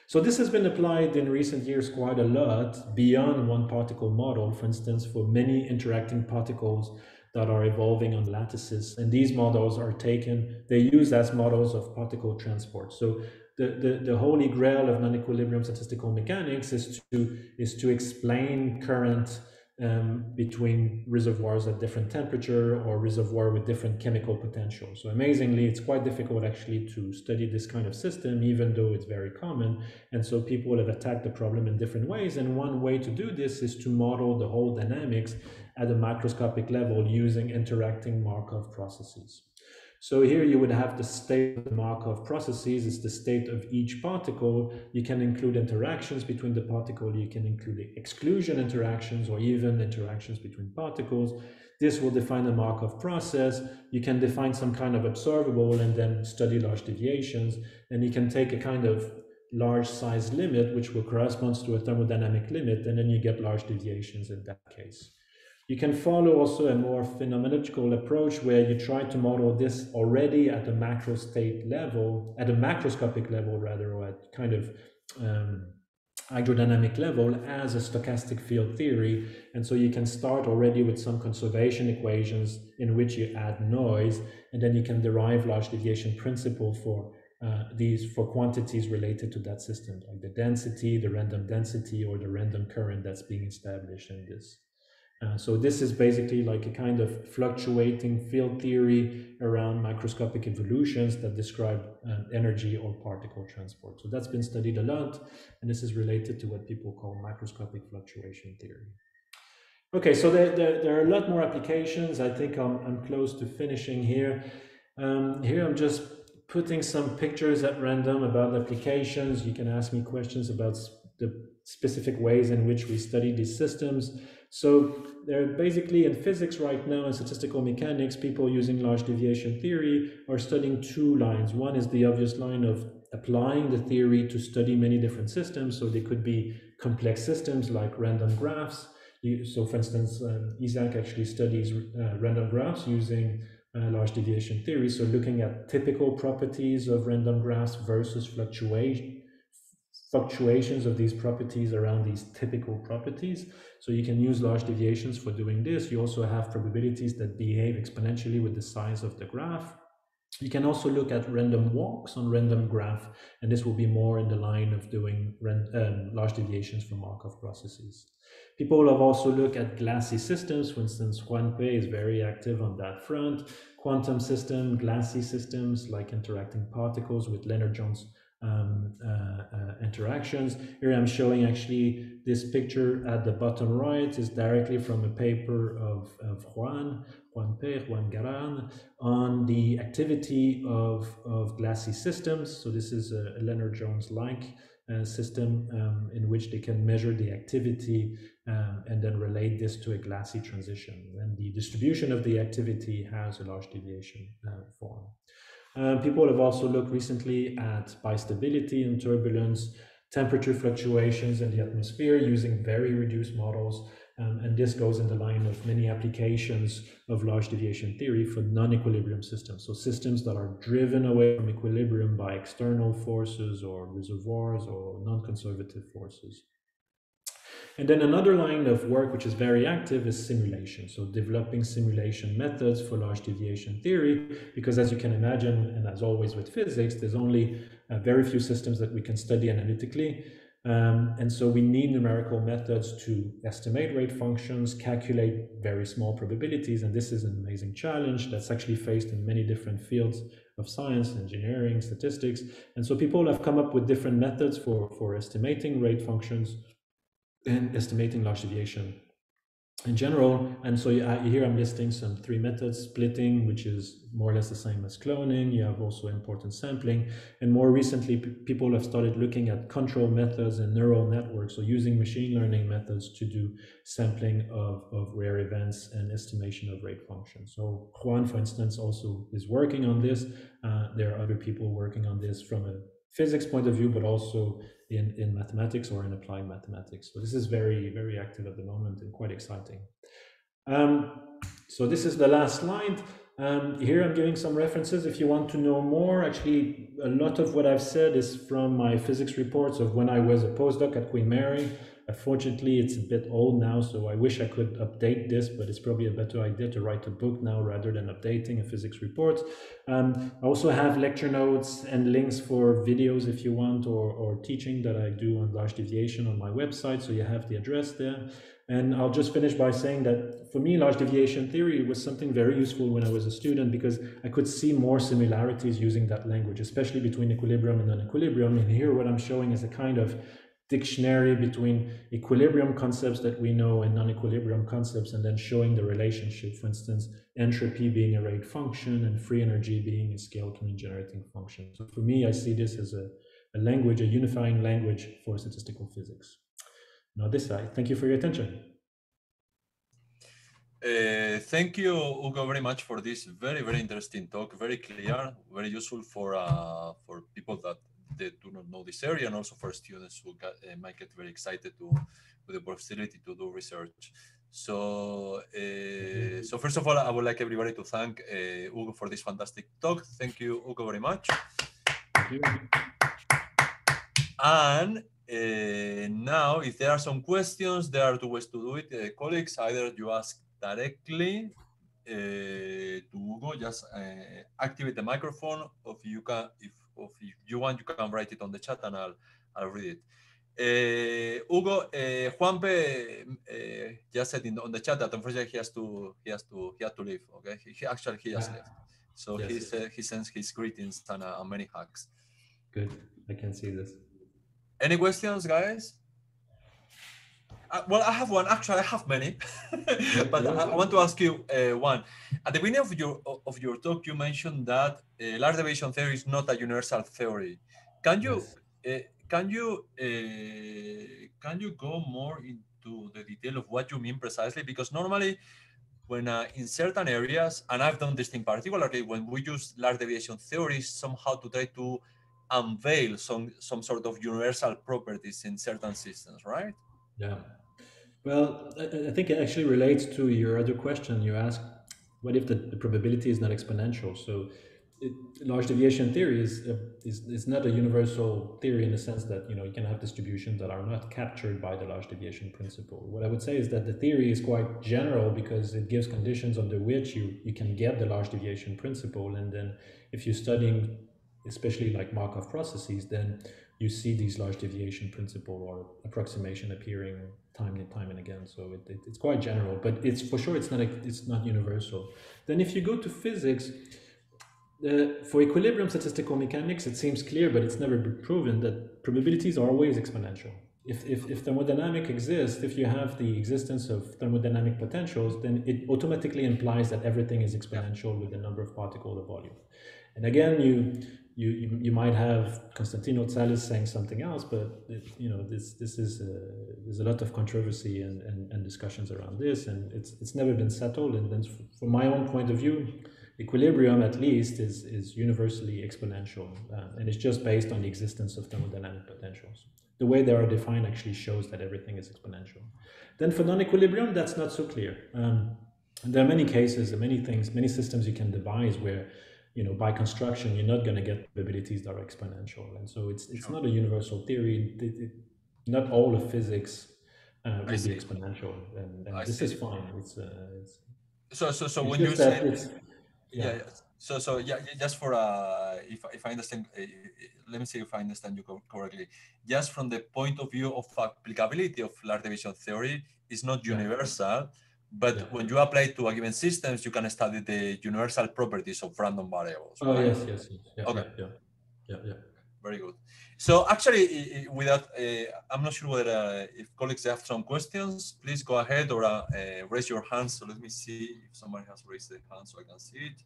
So this has been applied in recent years quite a lot beyond one particle model, for instance, for many interacting particles that are evolving on lattices. And these models are taken, they're used as models of particle transport. So the, the, the holy grail of non-equilibrium statistical mechanics is to, is to explain current um, between reservoirs at different temperature or reservoir with different chemical potential. So amazingly, it's quite difficult actually to study this kind of system, even though it's very common. And so people have attacked the problem in different ways. And one way to do this is to model the whole dynamics at a macroscopic level using interacting Markov processes. So here you would have the state of the Markov processes, it's the state of each particle. You can include interactions between the particle, you can include exclusion interactions or even interactions between particles. This will define the Markov process. You can define some kind of observable and then study large deviations. And you can take a kind of large size limit, which will correspond to a thermodynamic limit, and then you get large deviations in that case. You can follow also a more phenomenological approach where you try to model this already at a macro state level, at a macroscopic level rather, or at kind of um, hydrodynamic level as a stochastic field theory. And so you can start already with some conservation equations in which you add noise, and then you can derive large deviation principle for uh, these for quantities related to that system, like the density, the random density, or the random current that's being established in this. Uh, so this is basically like a kind of fluctuating field theory around microscopic evolutions that describe um, energy or particle transport. So that's been studied a lot, and this is related to what people call microscopic fluctuation theory. Okay, so there, there, there are a lot more applications. I think I'm, I'm close to finishing here. Um, here I'm just putting some pictures at random about applications. You can ask me questions about the specific ways in which we study these systems. So they're basically in physics right now, in statistical mechanics, people using large deviation theory are studying two lines. One is the obvious line of applying the theory to study many different systems. So they could be complex systems like random graphs. So for instance, um, Isaac actually studies uh, random graphs using Uh, large deviation theory. So looking at typical properties of random graphs versus fluctuation, fluctuations of these properties around these typical properties. So you can use large deviations for doing this. You also have probabilities that behave exponentially with the size of the graph. You can also look at random walks on random graph, and this will be more in the line of doing um, large deviations from Markov processes. People have also looked at glassy systems. For instance, Juan Pei is very active on that front. Quantum system, glassy systems like interacting particles with Lennard Jones um, uh, uh, interactions. Here I'm showing actually this picture at the bottom right is directly from a paper of, of Juan, Juan Pei, Juan Garrahan, on the activity of, of glassy systems. So this is a Lennard Jones-like Uh, system um, in which they can measure the activity um, and then relate this to a glassy transition. And the distribution of the activity has a large deviation uh, form. Uh, people have also looked recently at bistability and turbulence, temperature fluctuations in the atmosphere using very reduced models. Um, and this goes in the line of many applications of large deviation theory for non-equilibrium systems. So systems that are driven away from equilibrium by external forces or reservoirs or non-conservative forces. And then another line of work which is very active is simulation. So developing simulation methods for large deviation theory, because as you can imagine, and as always with physics, there's only uh, very few systems that we can study analytically. Um, and so we need numerical methods to estimate rate functions, calculate very small probabilities, and this is an amazing challenge that's actually faced in many different fields of science, engineering, statistics. And so people have come up with different methods for, for estimating rate functions and estimating large deviation in general. And so you, uh, here I'm listing some three methods: splitting, which is more or less the same as cloning. You have also important sampling. And more recently, p people have started looking at control methods and neural networks, so using machine learning methods to do sampling of, of rare events and estimation of rate functions. So Juan, for instance, also is working on this. Uh, there are other people working on this from a physics point of view, but also in, in mathematics or in applied mathematics. So this is very, very active at the moment and quite exciting. Um, so this is the last slide. Um, here I'm giving some references if you want to know more. Actually, a lot of what I've said is from my physics reports of when I was a postdoc at Queen Mary. Unfortunately, it's a bit old now, so I wish I could update this, but it's probably a better idea to write a book now rather than updating a physics report. Um, I also have lecture notes and links for videos if you want, or, or teaching that I do on large deviation on my website, so you have the address there. And I'll just finish by saying that for me, large deviation theory was something very useful when I was a student because I could see more similarities using that language, especially between equilibrium and non-equilibrium. And here what I'm showing is a kind of dictionary between equilibrium concepts that we know and non-equilibrium concepts, and then showing the relationship, for instance, entropy being a rate function and free energy being a Skelton generating function. So for me, I see this as a, a language, a unifying language for statistical physics. Now this side, thank you for your attention. Uh, thank you, Hugo, very much for this very, very interesting talk, very clear, very useful for, uh, for people that they do not know this area, and also for students who got, uh, might get very excited to, with the possibility to do research. So, uh, so first of all, I would like everybody to thank uh, Hugo for this fantastic talk. Thank you, Hugo, very much. Thank you. And Uh, now, if there are some questions, there are two ways to do it, uh, colleagues. Either you ask directly uh, to Hugo, just uh, activate the microphone. If you can, if, if you want, you can write it on the chat, and I'll, I'll read it. Uh, Hugo, uh, Juan Pei uh, just said in, on the chat that unfortunately he has to, he has to, he had to leave. Okay, he, he actually he has left, so yes. He uh, he sends his greetings and uh, many hugs. Good, I can see this. Any questions, guys? Uh, well, I have one. Actually, I have many, but I, I want to ask you uh, one. At the beginning of your of your talk, you mentioned that uh, large deviation theory is not a universal theory. Can you yes. uh, can you uh, can you go more into the detail of what you mean precisely? Because normally, when uh, in certain areas, and I've done this thing particularly, when we use large deviation theories somehow to try to unveil some some sort of universal properties in certain systems, right? Yeah. Well, I, I think it actually relates to your other question. You asked, what if the, the probability is not exponential? So, it, large deviation theory is, a, is is not a universal theory in the sense that you know you can have distributions that are not captured by the large deviation principle. What I would say is that the theory is quite general because it gives conditions under which you you can get the large deviation principle, and then if you're studying especially like Markov processes, then you see these large deviation principle or approximation appearing time and time and again. So it, it, it's quite general, but it's for sure it's not a, it's not universal. Then if you go to physics, uh, for equilibrium statistical mechanics, it seems clear, but it's never been proven that probabilities are always exponential. If, if, if thermodynamic exists, if you have the existence of thermodynamic potentials, then it automatically implies that everything is exponential with the number of particles or volume. And again, you You, you, you might have Konstantino Tsallis saying something else, but it, you know this this is a, there's a lot of controversy and, and, and discussions around this, and it's it's never been settled. And then from my own point of view, equilibrium at least is is universally exponential, uh, and it's just based on the existence of thermodynamic potentials. The way they are defined actually shows that everything is exponential. Then for non-equilibrium, that's not so clear. Um, there are many cases and many things, many systems you can devise where, you know, by construction, you're not going to get probabilities that are exponential, and so it's it's sure. not a universal theory. It, it, not all of physics uh, will be exponential, and, and this see. is fine. It's, uh, it's so so so it's when you say yeah. yeah so so yeah just for uh if if I understand uh, let me see if I understand you correctly. Just from the point of view of applicability of large deviation theory, it's not universal. Yeah. But yeah. when you apply to a given systems, you can study the universal properties of random variables. Right? Oh yes, yes, yes. Yeah, okay. Yeah, yeah, yeah. very good. So actually, without, uh, I'm not sure whether uh, if colleagues have some questions, please go ahead or uh, uh, raise your hands. So let me see if someone has raised their hand so I can see it.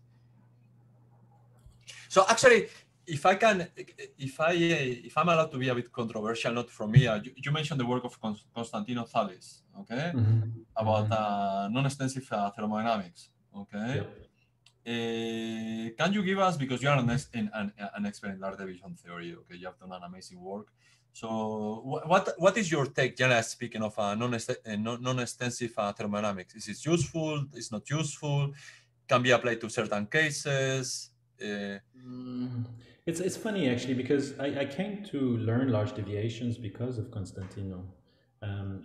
So actually, if I can, if I, uh, if I'm allowed to be a bit controversial, not from me, uh, you, you mentioned the work of Konstantinos Tsallis, okay, mm-hmm. about uh, non-extensive uh, thermodynamics, okay. Yep. Uh, can you give us, because you are an, an, an expert in large division theory, okay, you have done an amazing work. So what, what is your take, generally speaking, of uh, non-extensive uh, thermodynamics? Is it useful? Is not useful? Can be applied to certain cases? Uh, it's, it's funny, actually, because I, I came to learn large deviations because of Konstantino. Um,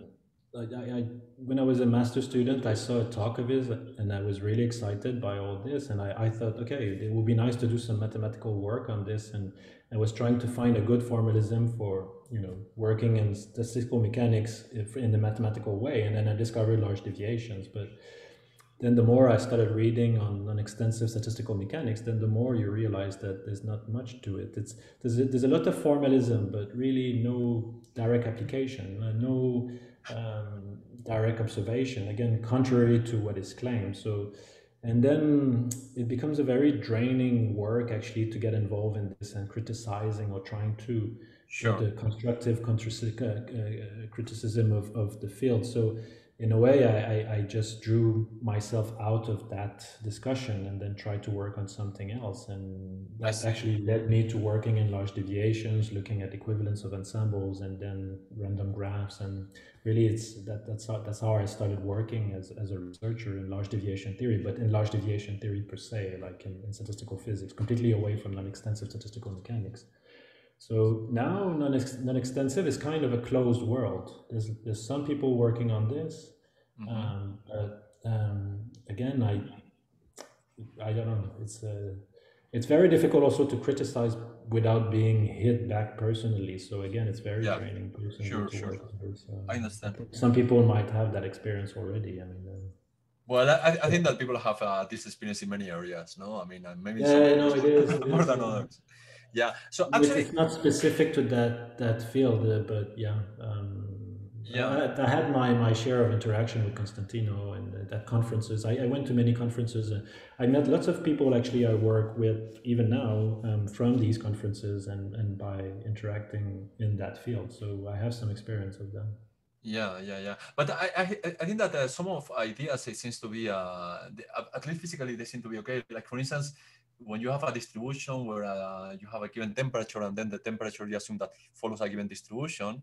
I, I, when I was a master's student, I saw a talk of his and I was really excited by all this. And I, I thought, okay, it would be nice to do some mathematical work on this. And I was trying to find a good formalism for, you know, working in statistical mechanics in the mathematical way. And then I discovered large deviations. But then the more I started reading on non-extensive statistical mechanics, then the more you realize that there's not much to it. It's, there's, a, there's a lot of formalism, but really no direct application, no... Um, direct observation, again, contrary to what is claimed. So, and then it becomes a very draining work, actually, to get involved in this and criticizing or trying to sure. do the constructive criticism of, of the field. So in a way, I, I, I just drew myself out of that discussion and then tried to work on something else. And that actually led me to working in large deviations, looking at equivalence of ensembles and then random graphs. And really, it's that, that's, how, that's how I started working as, as a researcher in large deviation theory, but in large deviation theory per se, like in, in statistical physics, completely away from non-extensive statistical mechanics. So now non-extensive is kind of a closed world. There's, there's some people working on this, mm-hmm. um, but um, again, I I don't know. It's uh, it's very difficult also to criticize without being hit back personally. So again, it's very yeah. draining. Personally sure, to sure. This, um, I understand. Some people might have that experience already. I mean. Um, Well, I, I think that people have uh, this experience in many areas, no? I mean, maybe yeah, no, it is, it more is, than yeah. others. Yeah. So actually, it's not specific to that that field, uh, but yeah, um, yeah. I, I had my my share of interaction with Konstantino and at conferences. I, I went to many conferences. And I met lots of people actually I work with even now um, from these conferences and and by interacting in that field. So I have some experience of that. Yeah, yeah, yeah. But I, I, I think that uh, some of ideas it seems to be, uh, they, at least physically, they seem to be okay. Like for instance, when you have a distribution where uh, you have a given temperature and then the temperature you assume that follows a given distribution,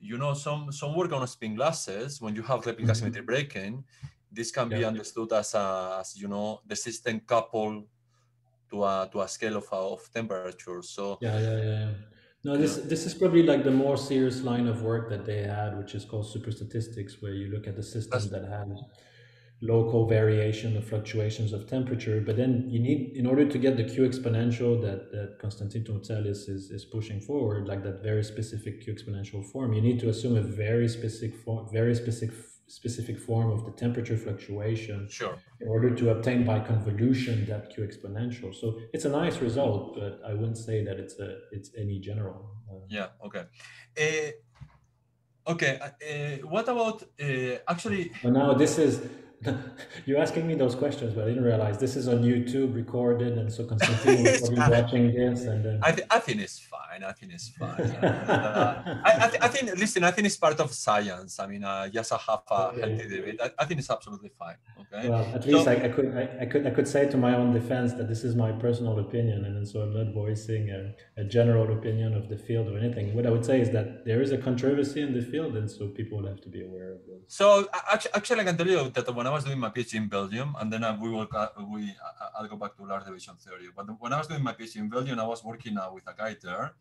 you know, some some work on spin glasses when you have replica mm-hmm. symmetry breaking, this can yeah, be understood yeah. as a, as you know the system coupled to a to a scale of of temperature. So yeah, yeah, yeah. yeah. No, this this is probably like the more serious line of work that they had, which is called superstatistics, where you look at the systems that have local variation of fluctuations of temperature. But then you need, in order to get the Q exponential that, that Konstantinos Tsallis is, is pushing forward, like that very specific Q exponential form, you need to assume a very specific form, very specific specific form of the temperature fluctuation sure. in order to obtain by convolution that Q exponential. So it's a nice result, but I wouldn't say that it's a it's any general. Uh, yeah. Okay. Uh, okay. Uh, what about uh, actually? Well, now this is you're asking me those questions, but I didn't realize this is on YouTube recorded, and so Konstantin was probably watching this. And then I, th I think it's fun. I think it's fine. uh, I, I, th I think, listen, I think it's part of science. I mean, uh, yes, I have a healthy debate. I, I think it's absolutely fine. Okay. Well, at so, least I, I could, I, I could, I could say to my own defense that this is my personal opinion, and so I'm not voicing a, a general opinion of the field or anything. What I would say is that there is a controversy in the field, and so people have to be aware of it. So, actually, I can tell you that when I was doing my PhD in Belgium, and then I, we will, we, I'll go back to large division theory. But when I was doing my PhD in Belgium, I was working uh, with a guy there.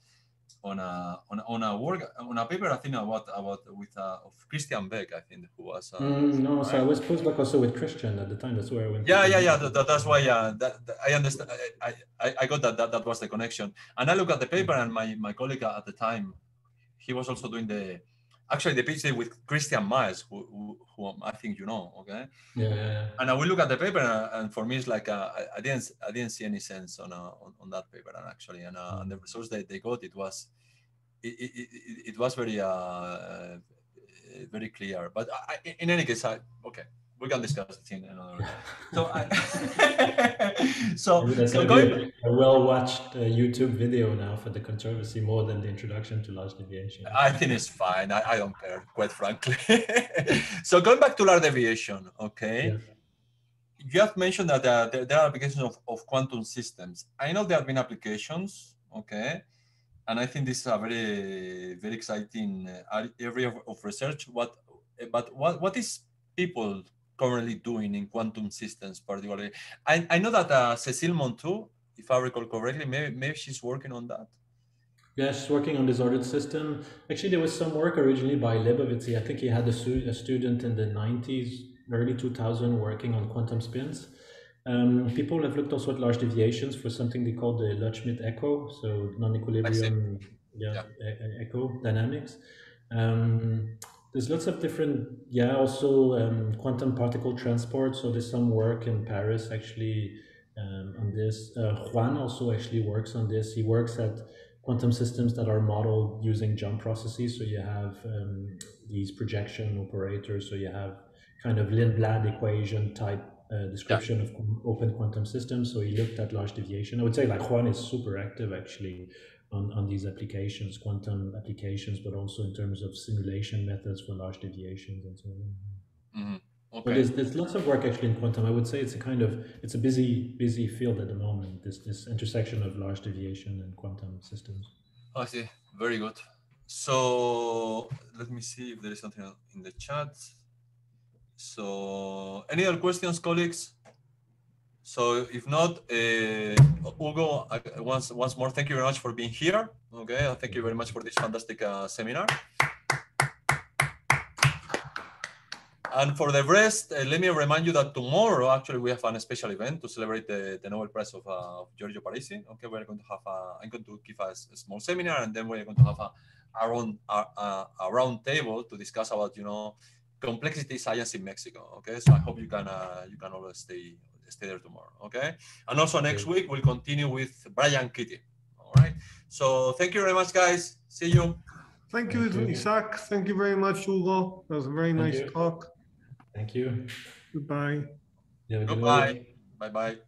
On a on on a work on a paper I think about about with uh, of Christian Beck I think who was uh, mm, no so I was postdoc also with Christian at the time that's where I went yeah yeah yeah that, that's why uh, that, that I understand I, I I got that, that that was the connection and I looked at the paper and my my colleague at the time he was also doing the actually the PhD with Christian Miles, who, who, who I think you know, okay? Yeah, yeah, yeah. And I will look at the paper, and, and for me, it's like uh, I, I didn't I didn't see any sense on uh, on, on that paper, and actually, and, uh, and the resource that they got, it was it it, it, it was very uh, very clear. But I, in any case, I okay, we can discuss it in another. Way. So I, so, that's so going, a, a well-watched uh, YouTube video now for the controversy more than the introduction to large deviation. I think it's fine. I, I don't care, quite frankly. So going back to large deviation, okay. Yeah. You have mentioned that uh, there, there are applications of, of quantum systems. I know there have been applications, okay. And I think this is a very, very exciting area of, of research. What, but what, what is people currently doing in quantum systems, particularly? I, I know that uh, Cecile Montu, if I recall correctly, maybe, maybe she's working on that. Yeah, she's working on disordered system. Actually, there was some work originally by Leibovitz. I think he had a, a student in the nineties, early two thousand, working on quantum spins. Um, people have looked also at large deviations for something they call the Loschmidt echo, so non-equilibrium yeah, yeah. e echo dynamics. Um, There's lots of different, yeah, also um, quantum particle transport. So there's some work in Paris actually um, on this. Uh, Juan also actually works on this. He works at quantum systems that are modeled using jump processes. So you have um, these projection operators. So you have kind of Lindblad equation type uh, description yeah. of open quantum systems. So he looked at large deviation. I would say like Juan is super active actually on, on these applications, quantum applications, but also in terms of simulation methods for large deviations and so on. Mm-hmm. Okay. But there's, there's lots of work actually in quantum. I would say it's a kind of, it's a busy, busy field at the moment, this, this intersection of large deviation and quantum systems. Oh, I see. Very good. So let me see if there is something in the chat. So any other questions, colleagues? So if not, uh, Hugo, I, once once more, thank you very much for being here. Okay, and thank you very much for this fantastic uh, seminar. And for the rest, uh, let me remind you that tomorrow, actually, we have an special event to celebrate the, the Nobel Prize of uh, Giorgio Parisi. Okay, we're going to have a, I'm going to give a, a small seminar, and then we're going to have a, a, round, a, a round table to discuss about, you know, complexity science in Mexico. Okay, so I hope you can, uh, you can always stay stay there tomorrow, okay? And also next week, we'll continue with Brian Kitty, all right? So thank you very much, guys. See you. Thank you, thank you. Isaac. Thank you very much, Hugo. That was a very thank nice you. talk. Thank you. Goodbye. Goodbye. Bye-bye.